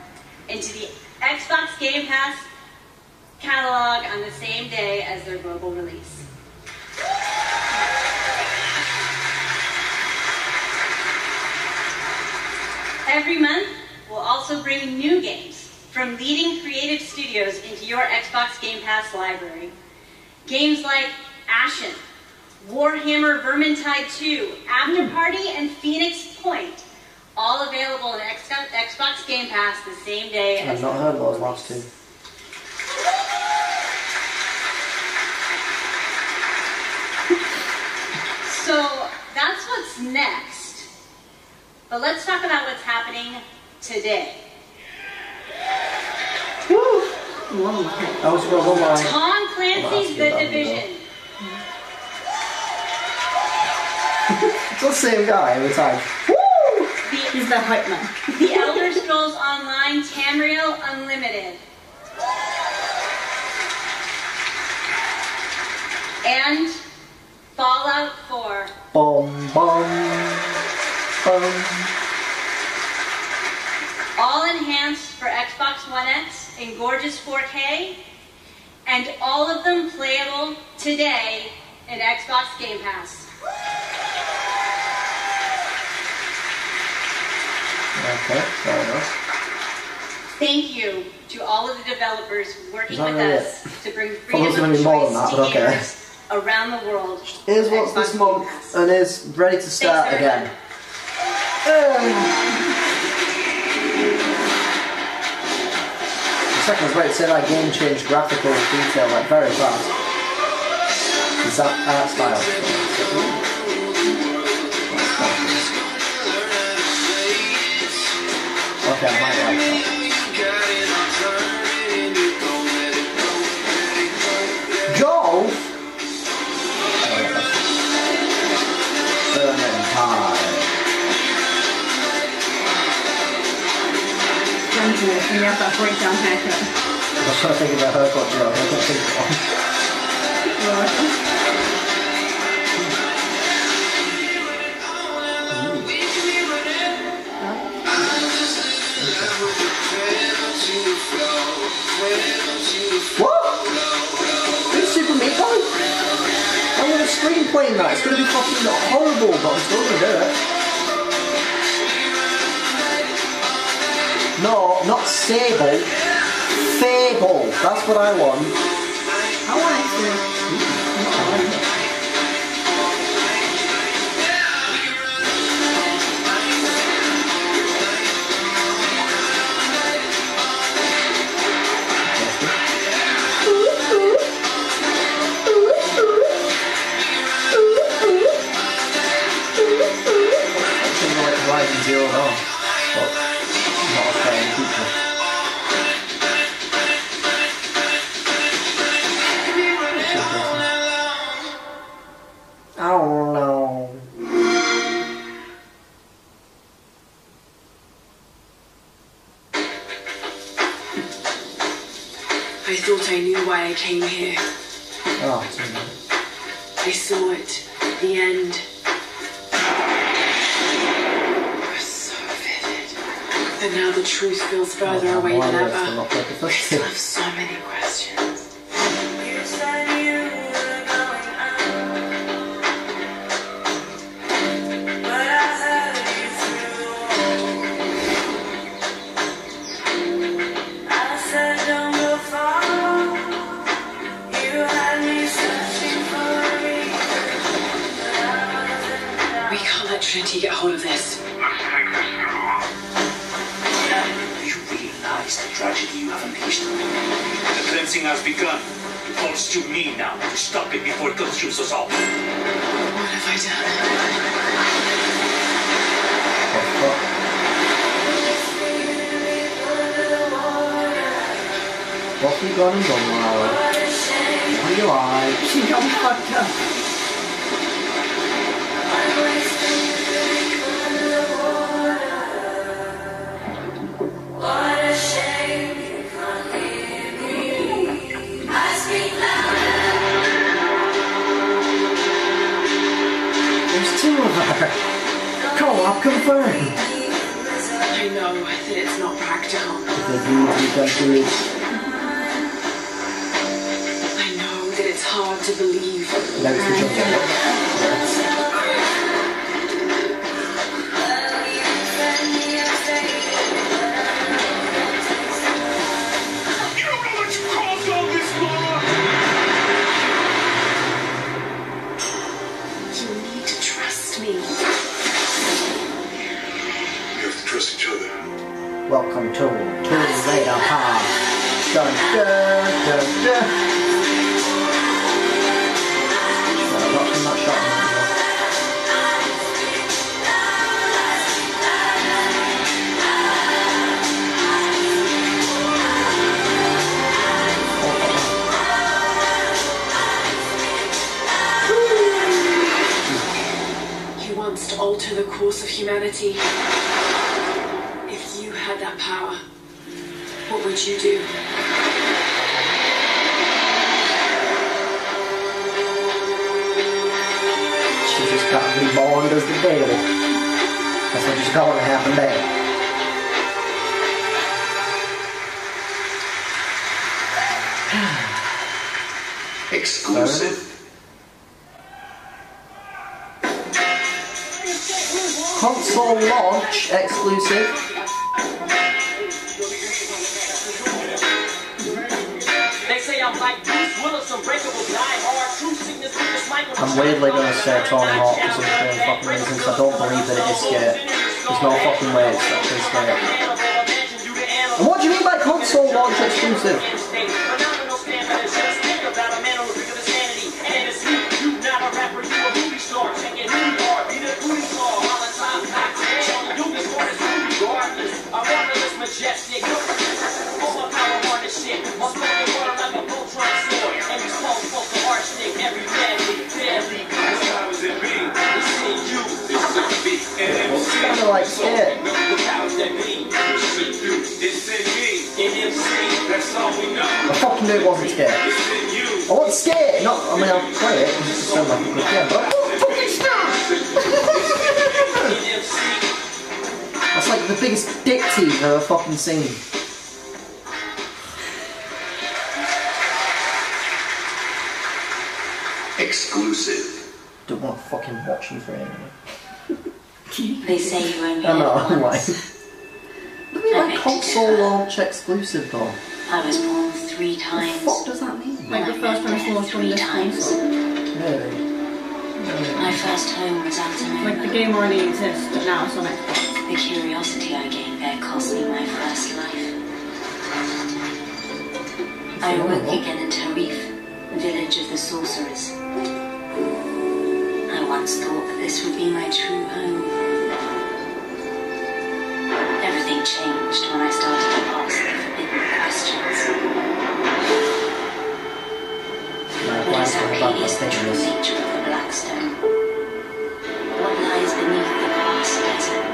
into the Xbox Game Pass catalog on the same day as their global release. Every month, we'll also bring new games from leading creative studios into your Xbox Game Pass library. Games like Ashen, Warhammer Vermintide 2, After Party, and Phoenix Point, all available in Xbox Game Pass the same day as their global release. I've not heard of those last two. So that's what's next, but let's talk about what's happening today. Woo! That was for Tom Clancy's The Division. It's the same guy every time. Woo! He's the hype man. The Elder Scrolls Online Tamriel Unlimited. And Fallout 4. Bum, bum, bum. All enhanced for Xbox One X in gorgeous 4K, and all of them playable today in Xbox Game Pass. Okay, fair enough. Thank you to all of the developers working with us to bring freedom of choice to gamers around the world. Here's what's this month and is ready to start again. The second was ready to say that game changed graphical detail like very fast. Is that art style? Okay, I might like that. And you have that breakdown haircut. I was trying to think about her got job, I couldn't think of one. What? It's Super Meat Boy? I'm on a screen playing that, it's going to be fucking horrible, but I'm still going to do it. No, not Sable. Fable. That's what I want. I want it too. Came here. Oh, I saw it. The end. It was so vivid. And now the truth feels further away than ever. I still have so many questions. You said you were going out, but I heard you through. I said don't go far. We can't let Trinity get hold of this. Let's take this through. You realize the tragedy you have unleashed. The cleansing has begun. It falls to me now to stop it before it consumes us all. What have I done? What we got is on now. What do you like? She got fucked up. What a shame you can't hear me. I speak louder. There's two of her. Co-op confirmed. I know that it's not practical. Hard to believe. You don't know what you caused all this, Laura! You need to trust me. We have to trust each other. Welcome to Later High. Dun dun dun dun. Alter the course of humanity. If you had that power, what would you do? She just got to be born as the devil. That's what she's calling a half a day. Exclusive. Console launch exclusive. They say I'm like Bruce Willis, unbreakable, die hard, true sickness. I'm weirdly going to say Tony Hawk for some fucking reason, because I don't believe that it is skate. There's no fucking way it's fucking skate. And what do you mean by console launch exclusive? I fucking knew it wasn't skate. I want skate, not, I mean, I'll play it because it sounds like a good game, but I want fucking skate! That's like the biggest dick tease I've ever fucking seen. Exclusive. Don't want to fucking watch you for anything. They say you only. I know, I'm like. What do you mean by console launch exclusive though? I was born 3 times. What the fuck does that mean? Like the first one was born 3 times. Really? My first home was Altamont. Like the game already exists, but now it's on Xbox. The curiosity I gained there cost me my first life. I awoke again in Tarif, village of the sorcerers. I once thought that this would be my true home. Everything changed when I started to ask the forbidden questions. What exactly is the true nature of the Blackstone? What lies beneath the vast desert?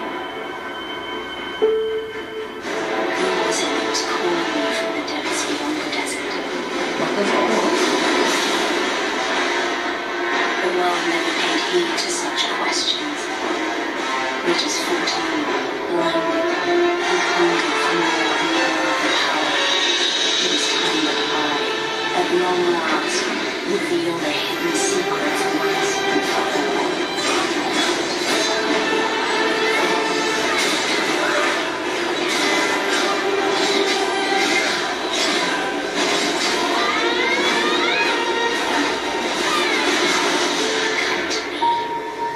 Who was it that was calling me from the depths beyond the desert? What was it? The world never paid heed to such questions. We just fought on, blindly. Reveal the hidden secrets of my husband. Come to me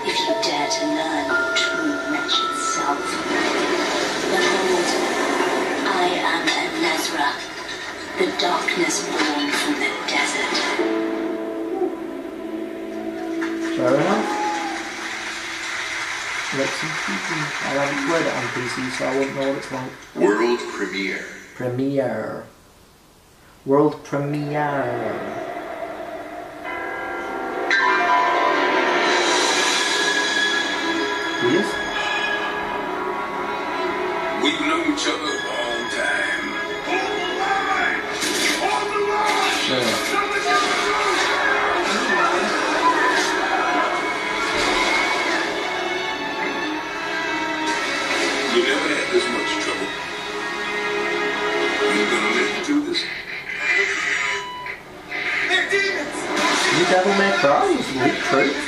if you dare to learn your true wretched self. Behold, I am a Nezra, the darkness born from the desert. Fair enough. I haven't played it on PC, so I won't know what it's like. World premiere. Premiere. World premiere. Yes? We've known each other a long time. Hold the line! Hold the line! Yeah. You never had this much trouble. You're gonna make it do this. They're demons! You devil may cry, Luke Truth.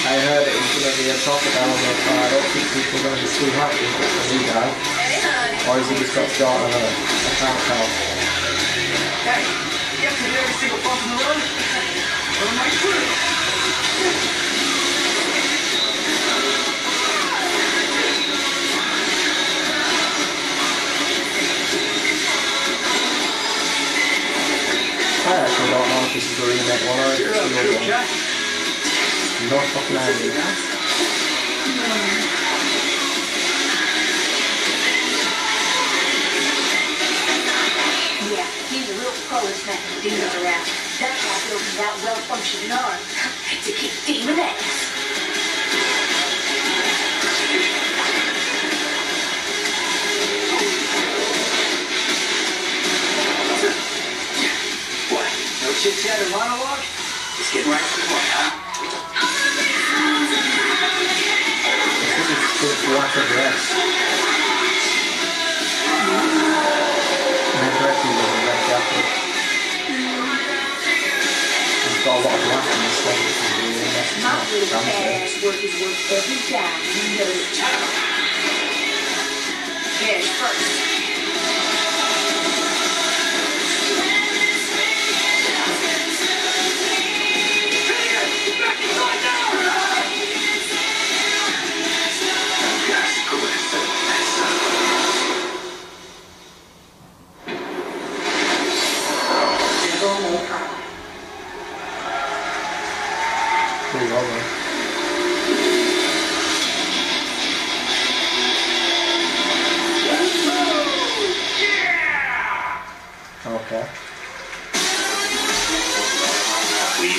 I heard it was gonna be a topic album, but I don't think people are gonna be too happy with the new guy. Or is he just got shot on her? I can't tell. Hey, you have to do every single fucking one? Oh my God. I actually don't know if this is a remake one or a single one. No fucking idea. Yeah, he's a real pro at smacking demons around. That's why I built that well-functioning arm to kick demon ass. What? No chit chat or monologue? Just get right to the point, huh? This is just lack of rest. My direction doesn't rest after. Got a lot of laughs in this thing, it's not really ass work is worth every dime, you know it. Cash first.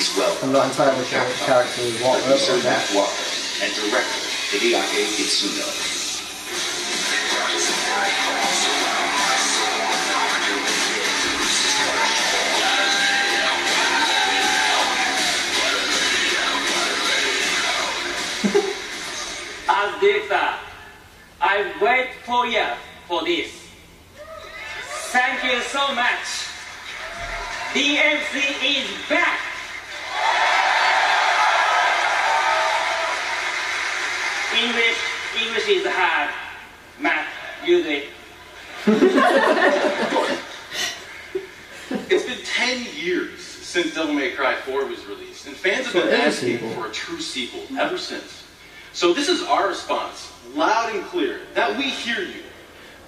is welcome. I'm not entirely sure which character is what. Producer Matt Walker and director Hideaki Itsuno. Aldiza, I wait for you for this. Thank you so much. DMC is back. English is hard. Matt, you do it. It's been 10 years since Devil May Cry 4 was released, and fans have been asking for a true sequel ever since. So this is our response, loud and clear, that we hear you.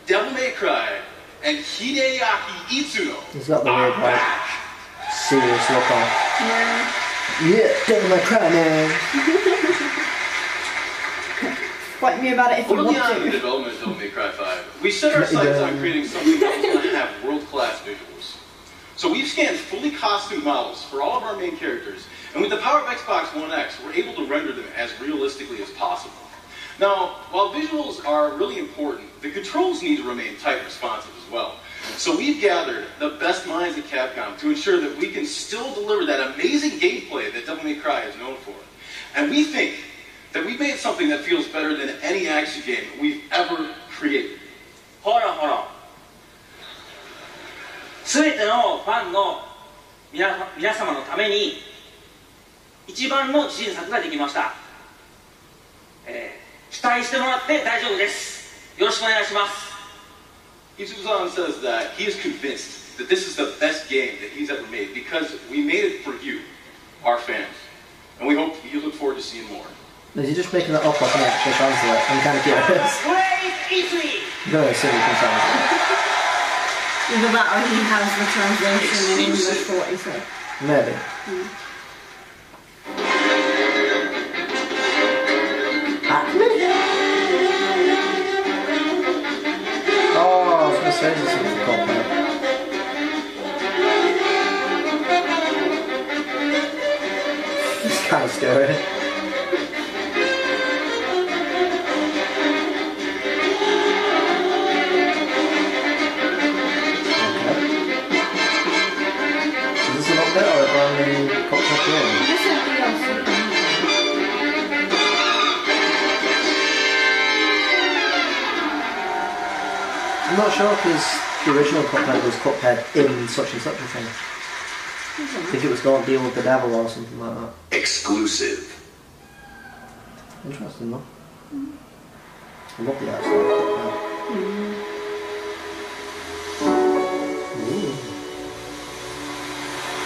Devil May Cry and Hideaki Itsuno. He's got the weird back. Serious look on. Yeah. Yeah, Devil May Cry, man. Fight me about it if you want to. On the development of Devil May Cry 5, we set our sights on creating something that was going to have world-class visuals. So we've scanned fully costumed models for all of our main characters, and with the power of Xbox One X, we're able to render them as realistically as possible. Now, while visuals are really important, the controls need to remain tight and responsive as well. So we've gathered the best minds at Capcom to ensure that we can still deliver that amazing gameplay that Devil May Cry is known for. And we think that we've made something that feels better than any action game we've ever created. Hold on. 期待してもらって大丈夫です。よろしくお願いします。 Itsuno says that he is convinced that this is the best game that he's ever made because we made it for you, our fans, and we hope you look forward to seeing more. Is he just making that up like an actual translate? I'm kind of curious. Very silly translation. Either that or he has the translation in English for what he said. Maybe. This is a cop out. It's kind of scary. Okay. Is this an update or a brand new cop out game? This is a DLC. I'm not sure because the original Cuphead was Cuphead in such and such a thing. I think it was going to deal with the devil or something like that. Exclusive. Interesting though. I love the outside of Cuphead.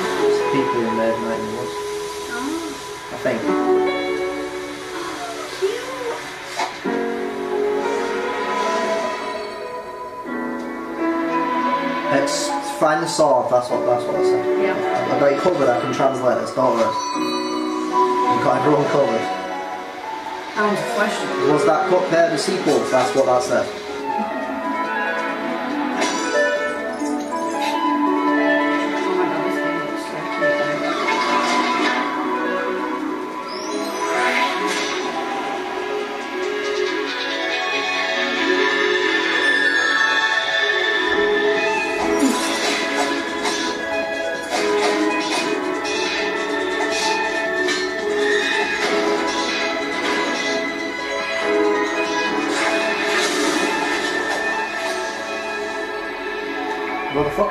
There's people in there tonight in the woods. I think. Let's find the sword, that's what I said. Yeah. I got you covered, I can translate this, don't worry. You got everyone covered. That was the question. Was that Cuphead a sequel? That's what that said.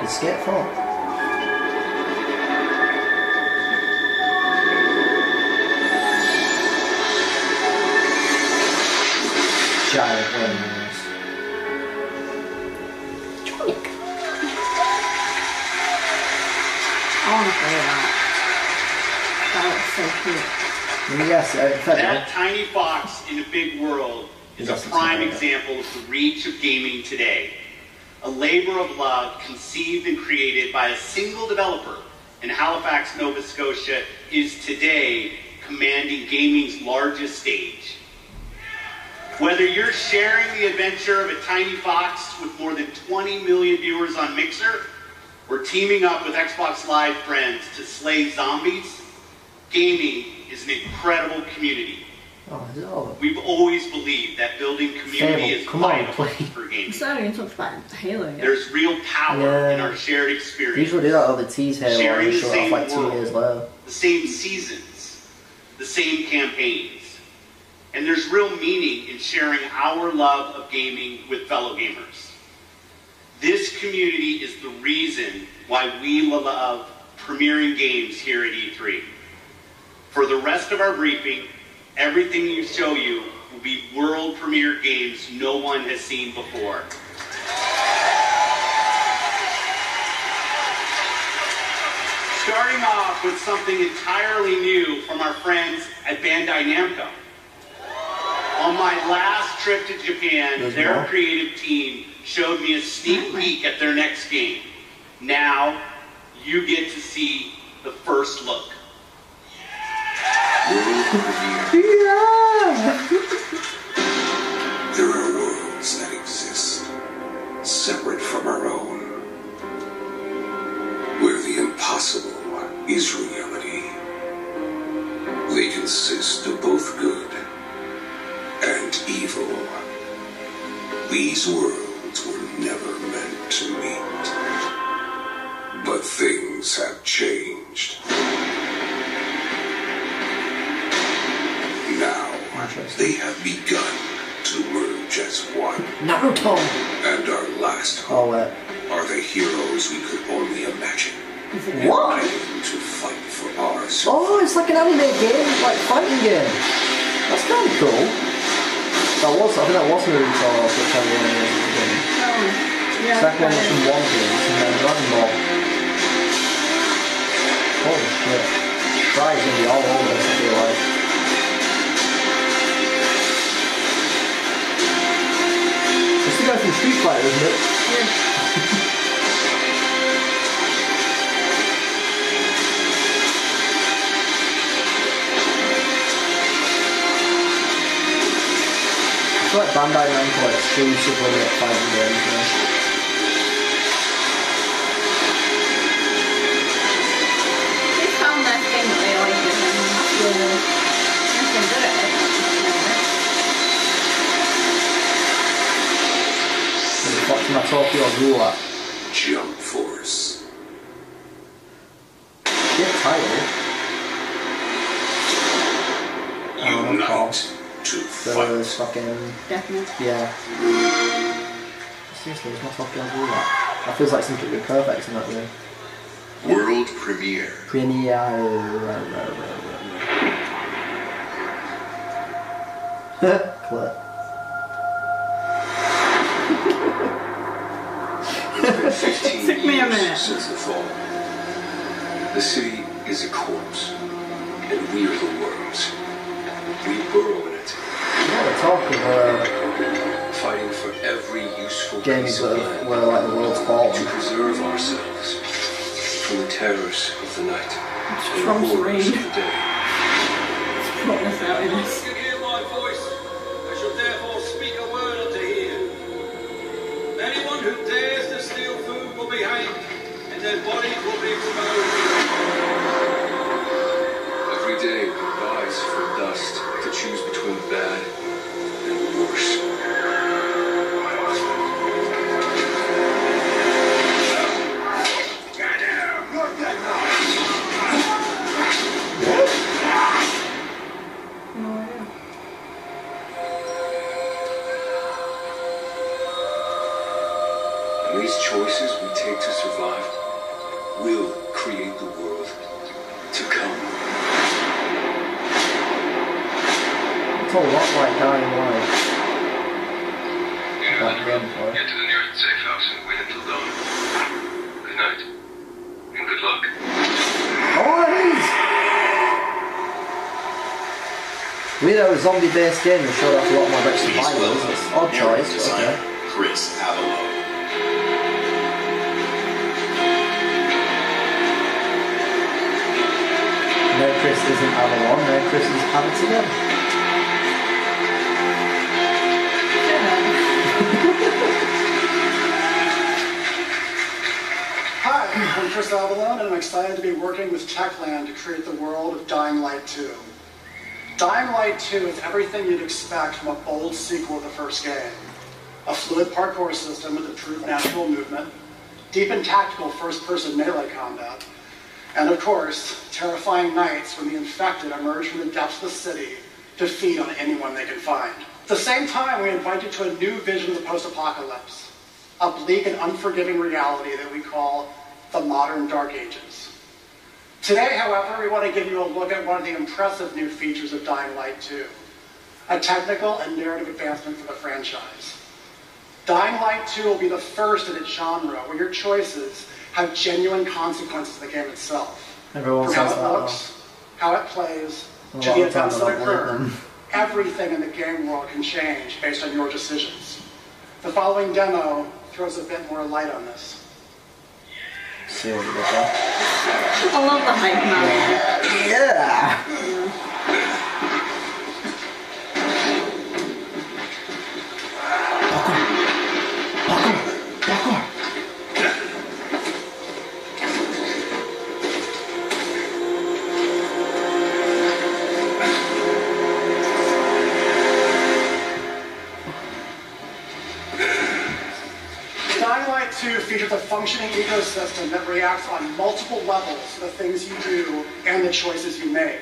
Skate for. Giant wings. Joink. I want to play that. That looks so cute. Yes, that tiny fox in a big world is a prime example of the reach of gaming today. A labor of love conceived and created by a single developer in Halifax, Nova Scotia, is today commanding gaming's largest stage. Whether you're sharing the adventure of a tiny fox with more than 20 million viewers on Mixer, or teaming up with Xbox Live friends to slay zombies, Gaming is an incredible community. Oh, we've always believed that building community is vital for gaming. Halo, yeah. There's real power in our shared experience. Usually all the T's have sharing the same like world, the same seasons, the same campaigns. And there's real meaning in sharing our love of gaming with fellow gamers. This community is the reason why we love premiering games here at E3. For the rest of our briefing, everything we show you will be world premiere games no one has seen before. Starting off with something entirely new from our friends at Bandai Namco. On my last trip to Japan, their creative team showed me a sneak peek at their next game. Now, you get to see the first look. There are worlds that exist, separate from our own, where the impossible is reality. They consist of both good and evil. These worlds were never meant to meet, but things have changed. Now, they have begun to merge as one. Naruto! And our last hope are the heroes we could only imagine. What? To fight for ours. Oh, it's like an anime game, it's like fighting game. That's kind of cool. I think that was movie so I was telling you in the beginning. Yeah. Second one was from One Piece and then Dragon Ball. Oh shit. Right, gonna be all over this, I feel like. It's the guy from Street Fighter, isn't it? Yeah. I feel like Bandai Namco exclusively at fighting games now. They found that thing that they always did and they're good at it. Jump Force. Get tired. Unite to fight. Those fucking... Definitely. Yeah. Seriously, there's no fucking Azula. That feels like something would be perfect in that way. World premiere. Clear. Took me a minute. Since the fall, the city is a corpse, and we are the worms. We burrow in it. Fighting for every useful piece of land to preserve ourselves from the terrors of the night and the horrors of the day. You can hear my voice. I shall therefore speak a word unto here. Anyone who dares and their body will be removed. Every day we rise from dust to choose between bad and worse. These choices we take to survive will create the world to come. It's a lot like dying life. Get to the nearest safe house and wait until dawn. Good night, and good luck. We know a zombie-based game and showed off a lot more about survivors. It's odd choice, okay. Chris Avalo. No, Chris isn't Avalon. No, Chris is Habits again. Hi, people I'm Chris Avalon, and I'm excited to be working with Techland to create the world of Dying Light 2. Dying Light 2 is everything you'd expect from a bold sequel to the first game. A fluid parkour system with improved natural movement, deep and tactical first-person melee combat, and of course, terrifying nights when the infected emerge from the depths of the city to feed on anyone they can find. At the same time, we invite you to a new vision of the post-apocalypse, a bleak and unforgiving reality that we call the modern Dark Ages. Today, however, we want to give you a look at one of the impressive new features of Dying Light 2, a technical and narrative advancement for the franchise. Dying Light 2 will be the first in its genre where your choices have genuine consequences in the game itself. Everyone says that. How it looks, how it plays, to the events that occur, everything in the game world can change based on your decisions. The following demo throws a bit more light on this. See what you get there. I love the hype man. Features a functioning ecosystem that reacts on multiple levels to the things you do and the choices you make.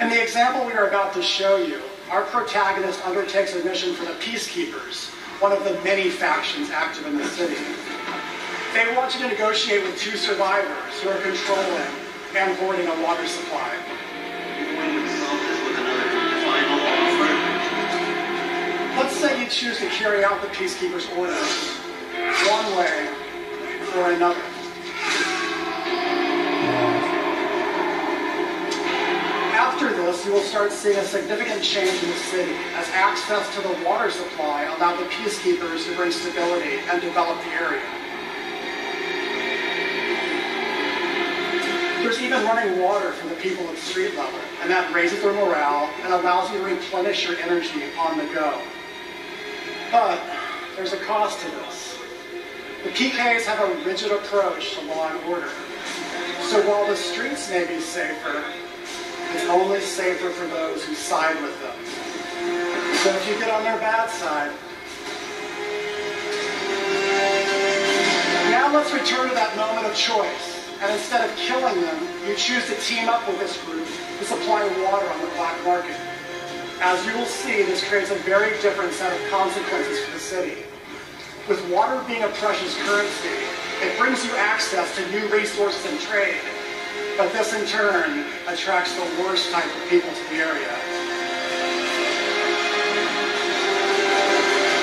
In the example we are about to show you, our protagonist undertakes a mission for the Peacekeepers, one of the many factions active in the city. They want you to negotiate with two survivors who are controlling and hoarding a water supply. Let's say you choose to carry out the Peacekeepers' orders, one way or another. After this, you will start seeing a significant change in the city as access to the water supply allowed the Peacekeepers to bring stability and develop the area. There's even running water for the people at street level, and that raises their morale and allows you to replenish your energy on the go. But there's a cost to this. The PKs have a rigid approach to law and order. So while the streets may be safer, it's only safer for those who side with them. So if you get on their bad side... Now let's return to that moment of choice. And instead of killing them, you choose to team up with this group to supply water on the black market. As you will see, this creates a very different set of consequences for the city. With water being a precious currency, it brings you access to new resources and trade, but this in turn attracts the worst type of people to the area.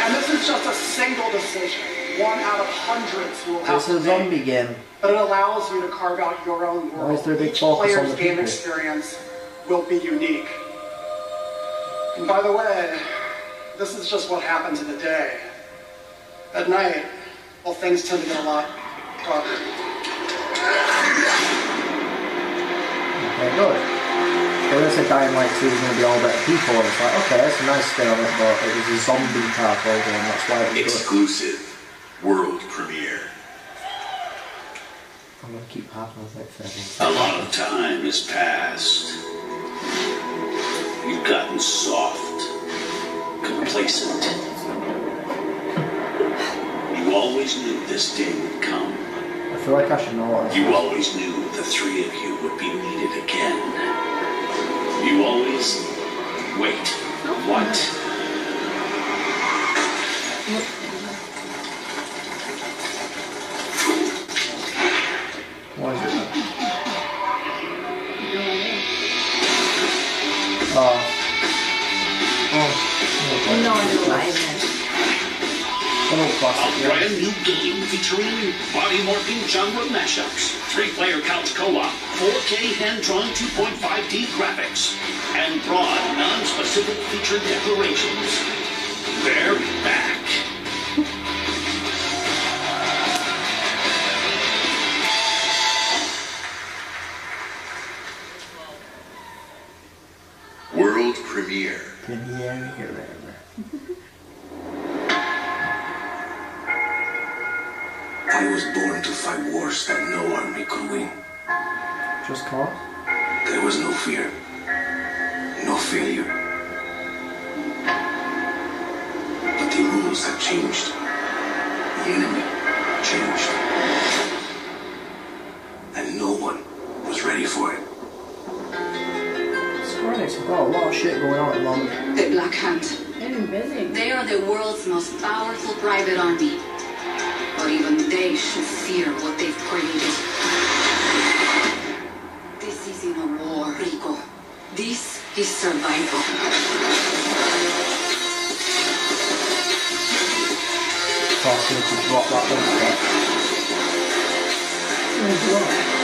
And this is just a single decision, one out of hundreds you will have to make. This is a zombie game. But it allows you to carve out your own world. Each player's game experience will be unique. And by the way, this is just what happens in the day. At night, well, things tend to get a lot darker. Okay, good. There is a Dying Light 2 is going to be all about people. It's like, okay, that's a nice thing, but it was a zombie type of game. That's why it was exclusive world premiere. I'm going to keep hopping with like 30. A lot of time has passed. You've gotten soft, complacent. You always knew this day would come. I feel like I should know what I said. You always knew the three of you would be needed again. You always... Wait. What? What is it? No, a brand new game featuring body-morphing genre mashups, 3-player couch co-op, 4K hand-drawn 2.5D graphics, and broad, non-specific feature declarations. They're back. World premiere. I was born to fight wars that no army could win. Just cause? There was no fear, no failure. But the rules had changed. The enemy changed. And no one was ready for it. Square Enix have got a lot of shit going on at the moment. The Black Hand. They are the world's most powerful private army. But even they should fear what they've created. This isn't a war, Rico. This is survival. Possible to drop that one. Where's the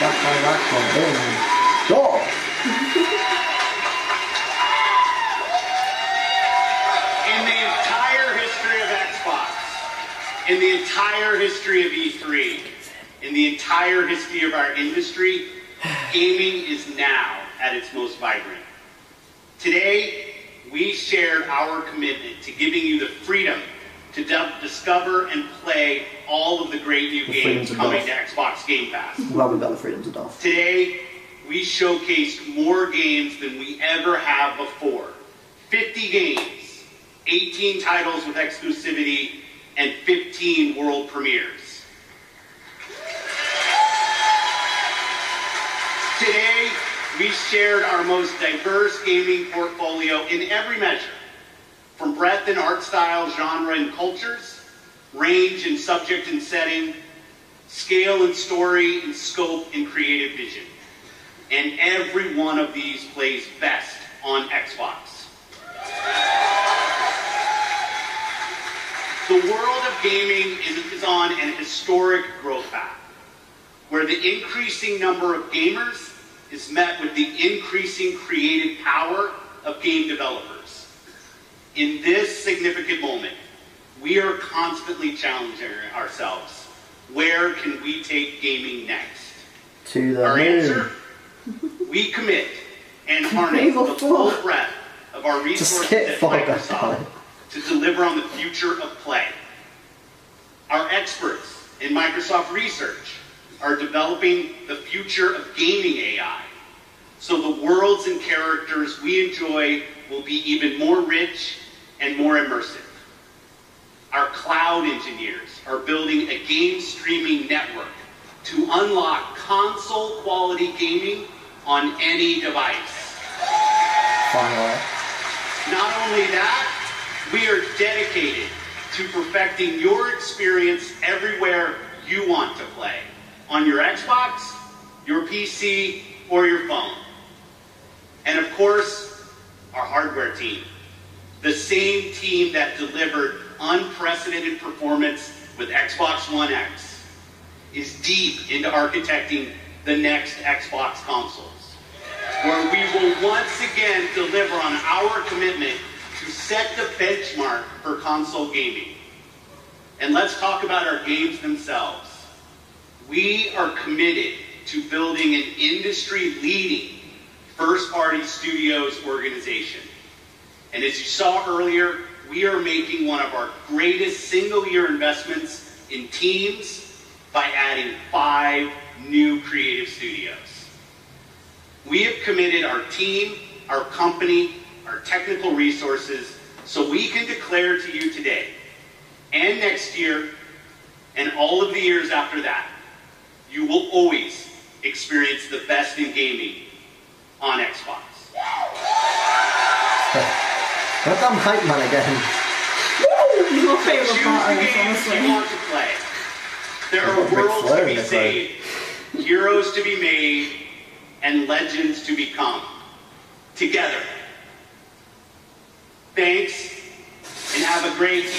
That's my maximum game. Go! In the entire history of Xbox, in the entire history of E3, in the entire history of our industry, gaming is now at its most vibrant. Today, we shared our commitment to giving you the freedom to discover and play all of the great new games coming to Xbox Game Pass. Well, we've got the freedom to delve. Today, we showcased more games than we ever have before. 50 games, 18 titles with exclusivity, and 15 world premieres. Today, we shared our most diverse gaming portfolio in every measure. From breadth in art style, genre, and cultures, range in subject and setting, scale and story, and scope and creative vision. And every one of these plays best on Xbox. The world of gaming is on an historic growth path, where the increasing number of gamers is met with the increasing creative power of game developers. In this significant moment, we are constantly challenging ourselves. Where can we take gaming next? To the Our answer? We commit and harness the full breadth of our resources at Microsoft to deliver on the future of play. Our experts in Microsoft Research are developing the future of gaming AI, so the worlds and characters we enjoy will be even more rich and more immersive. Our cloud engineers are building a game streaming network to unlock console quality gaming on any device. Finally. Not only that, we are dedicated to perfecting your experience everywhere you want to play, on your Xbox, your PC, or your phone. And of course, our hardware team, the same team that delivered unprecedented performance with Xbox One X, is deep into architecting the next Xbox consoles, where we will once again deliver on our commitment to set the benchmark for console gaming. And let's talk about our games themselves. We are committed to building an industry-leading first-party studios organization. And as you saw earlier, we are making one of our greatest single-year investments in teams by adding 5 new creative studios. We have committed our team, our company, our technical resources, so we can declare to you today, and next year, and all of the years after that, you will always experience the best in gaming on Xbox. That's on Hype Man again. Woo! My favorite part of this, honestly. You want to play. There are worlds to be saved, heroes to be made, and legends to become. Together. Thanks, and have a great evening.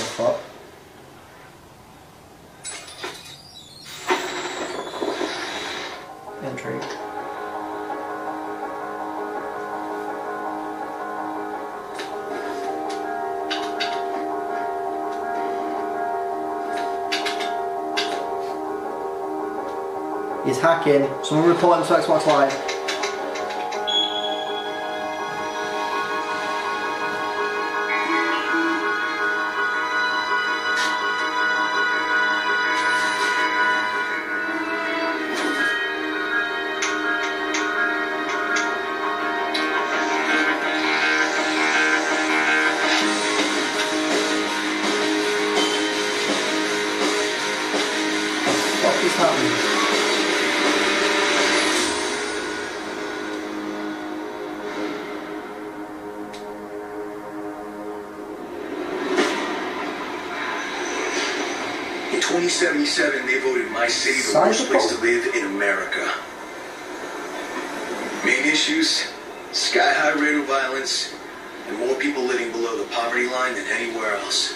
What's up? Entry. He's hacking. Someone report him to Xbox Live. What the fuck is happening? In 1977, they voted my city the worst place to live in America. Main issues, sky-high rate of violence, and more people living below the poverty line than anywhere else.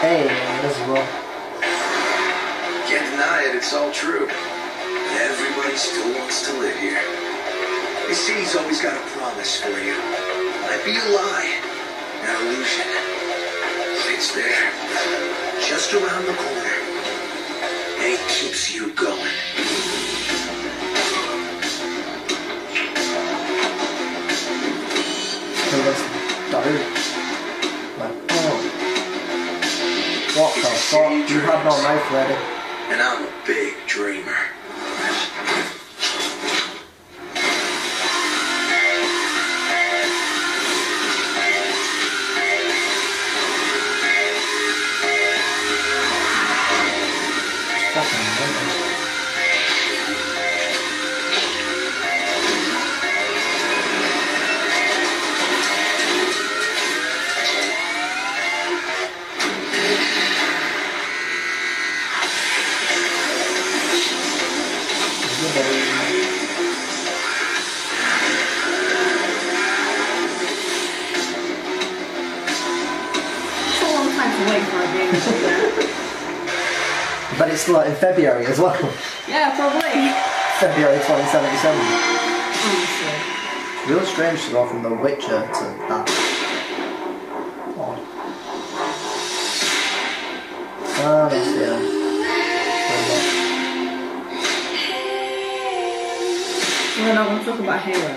Hey, as well. deny it, it's all true. And everybody still wants to live here. The city's always got a promise for you. Might be a lie, an illusion. It's there, just around the corner. And it keeps you going. So that's dope. Like, oh. What the fuck? You had no life ready. And I'm a big dreamer. But it's like in February as well. Yeah, probably. February 2077. Honestly. Real strange to go from The Witcher to that. Oh. Well, then I want to talk about Halo.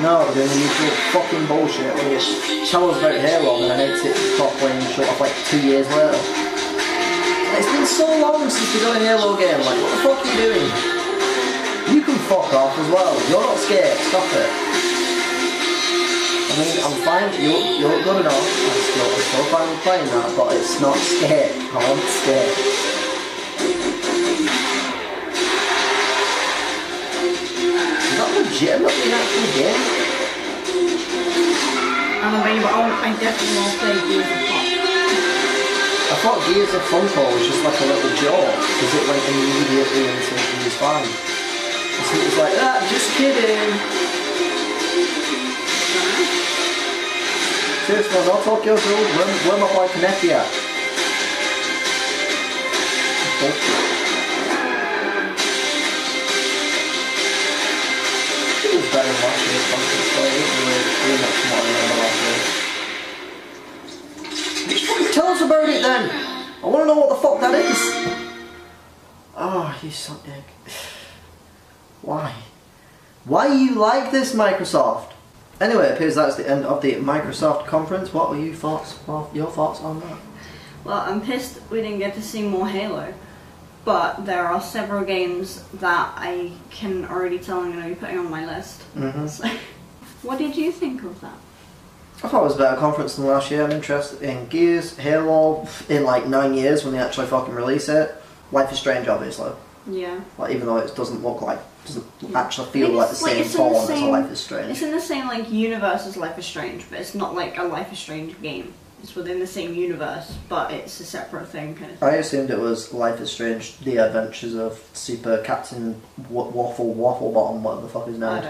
No, then you do fucking bullshit when you tell us about Halo and then it top when you shut off like 2 years later. It's been so long since you've done a Halo game, like what the fuck are you doing? You can fuck off as well, you're not scared, stop it. I mean, I'm fine, you're good enough, I'm still fine with playing that, but it's not scared, I'm scared. Legitimately not good game. I'm available, I definitely won't play Gears of 5. I thought Gears of Funko was just like a little joke, because it went immediately into Gears 5. So it was like, ah, just kidding. Seriously, no Tokyo Ghoul, where my boy Kanepi at? Okay. Better watch this fucking play, we're much more than I want to. Tell us about it then! I want to know what the fuck that is! Oh, you suck dick. Why? Why you like this, Microsoft? Anyway, it appears that's the end of the Microsoft conference. What were your thoughts on that? Well, I'm pissed we didn't get to see more Halo. But there are several games that I can already tell I'm going to be putting on my list. Mm-hmm. So, what did you think of that? I thought it was a better conference than last year. I'm interested in Gears, Halo, in like 9 years when they actually fucking release it. Life is Strange, obviously. Yeah. Like, even though it doesn't look like, doesn't actually feel like the same form as Life is Strange. It's in the same like universe as Life is Strange, but it's not like a Life is Strange game. It's within the same universe, but it's a separate thing, kind of thing. I assumed it was Life is Strange, The Adventures of Super Captain Waffle Bottom, whatever the fuck is now. I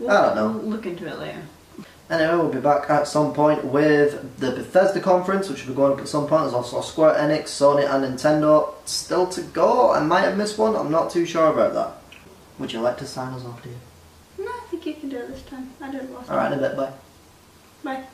don't know. We'll look into it later. Anyway, we'll be back at some point with the Bethesda conference, which will be going up at some point. There's also Square Enix, Sony and Nintendo still to go. I might have missed one, I'm not too sure about that. Would you like to sign us off, dear? No, I think you can do it this time. I did it last time. Alright, in a bit, bye. Bye.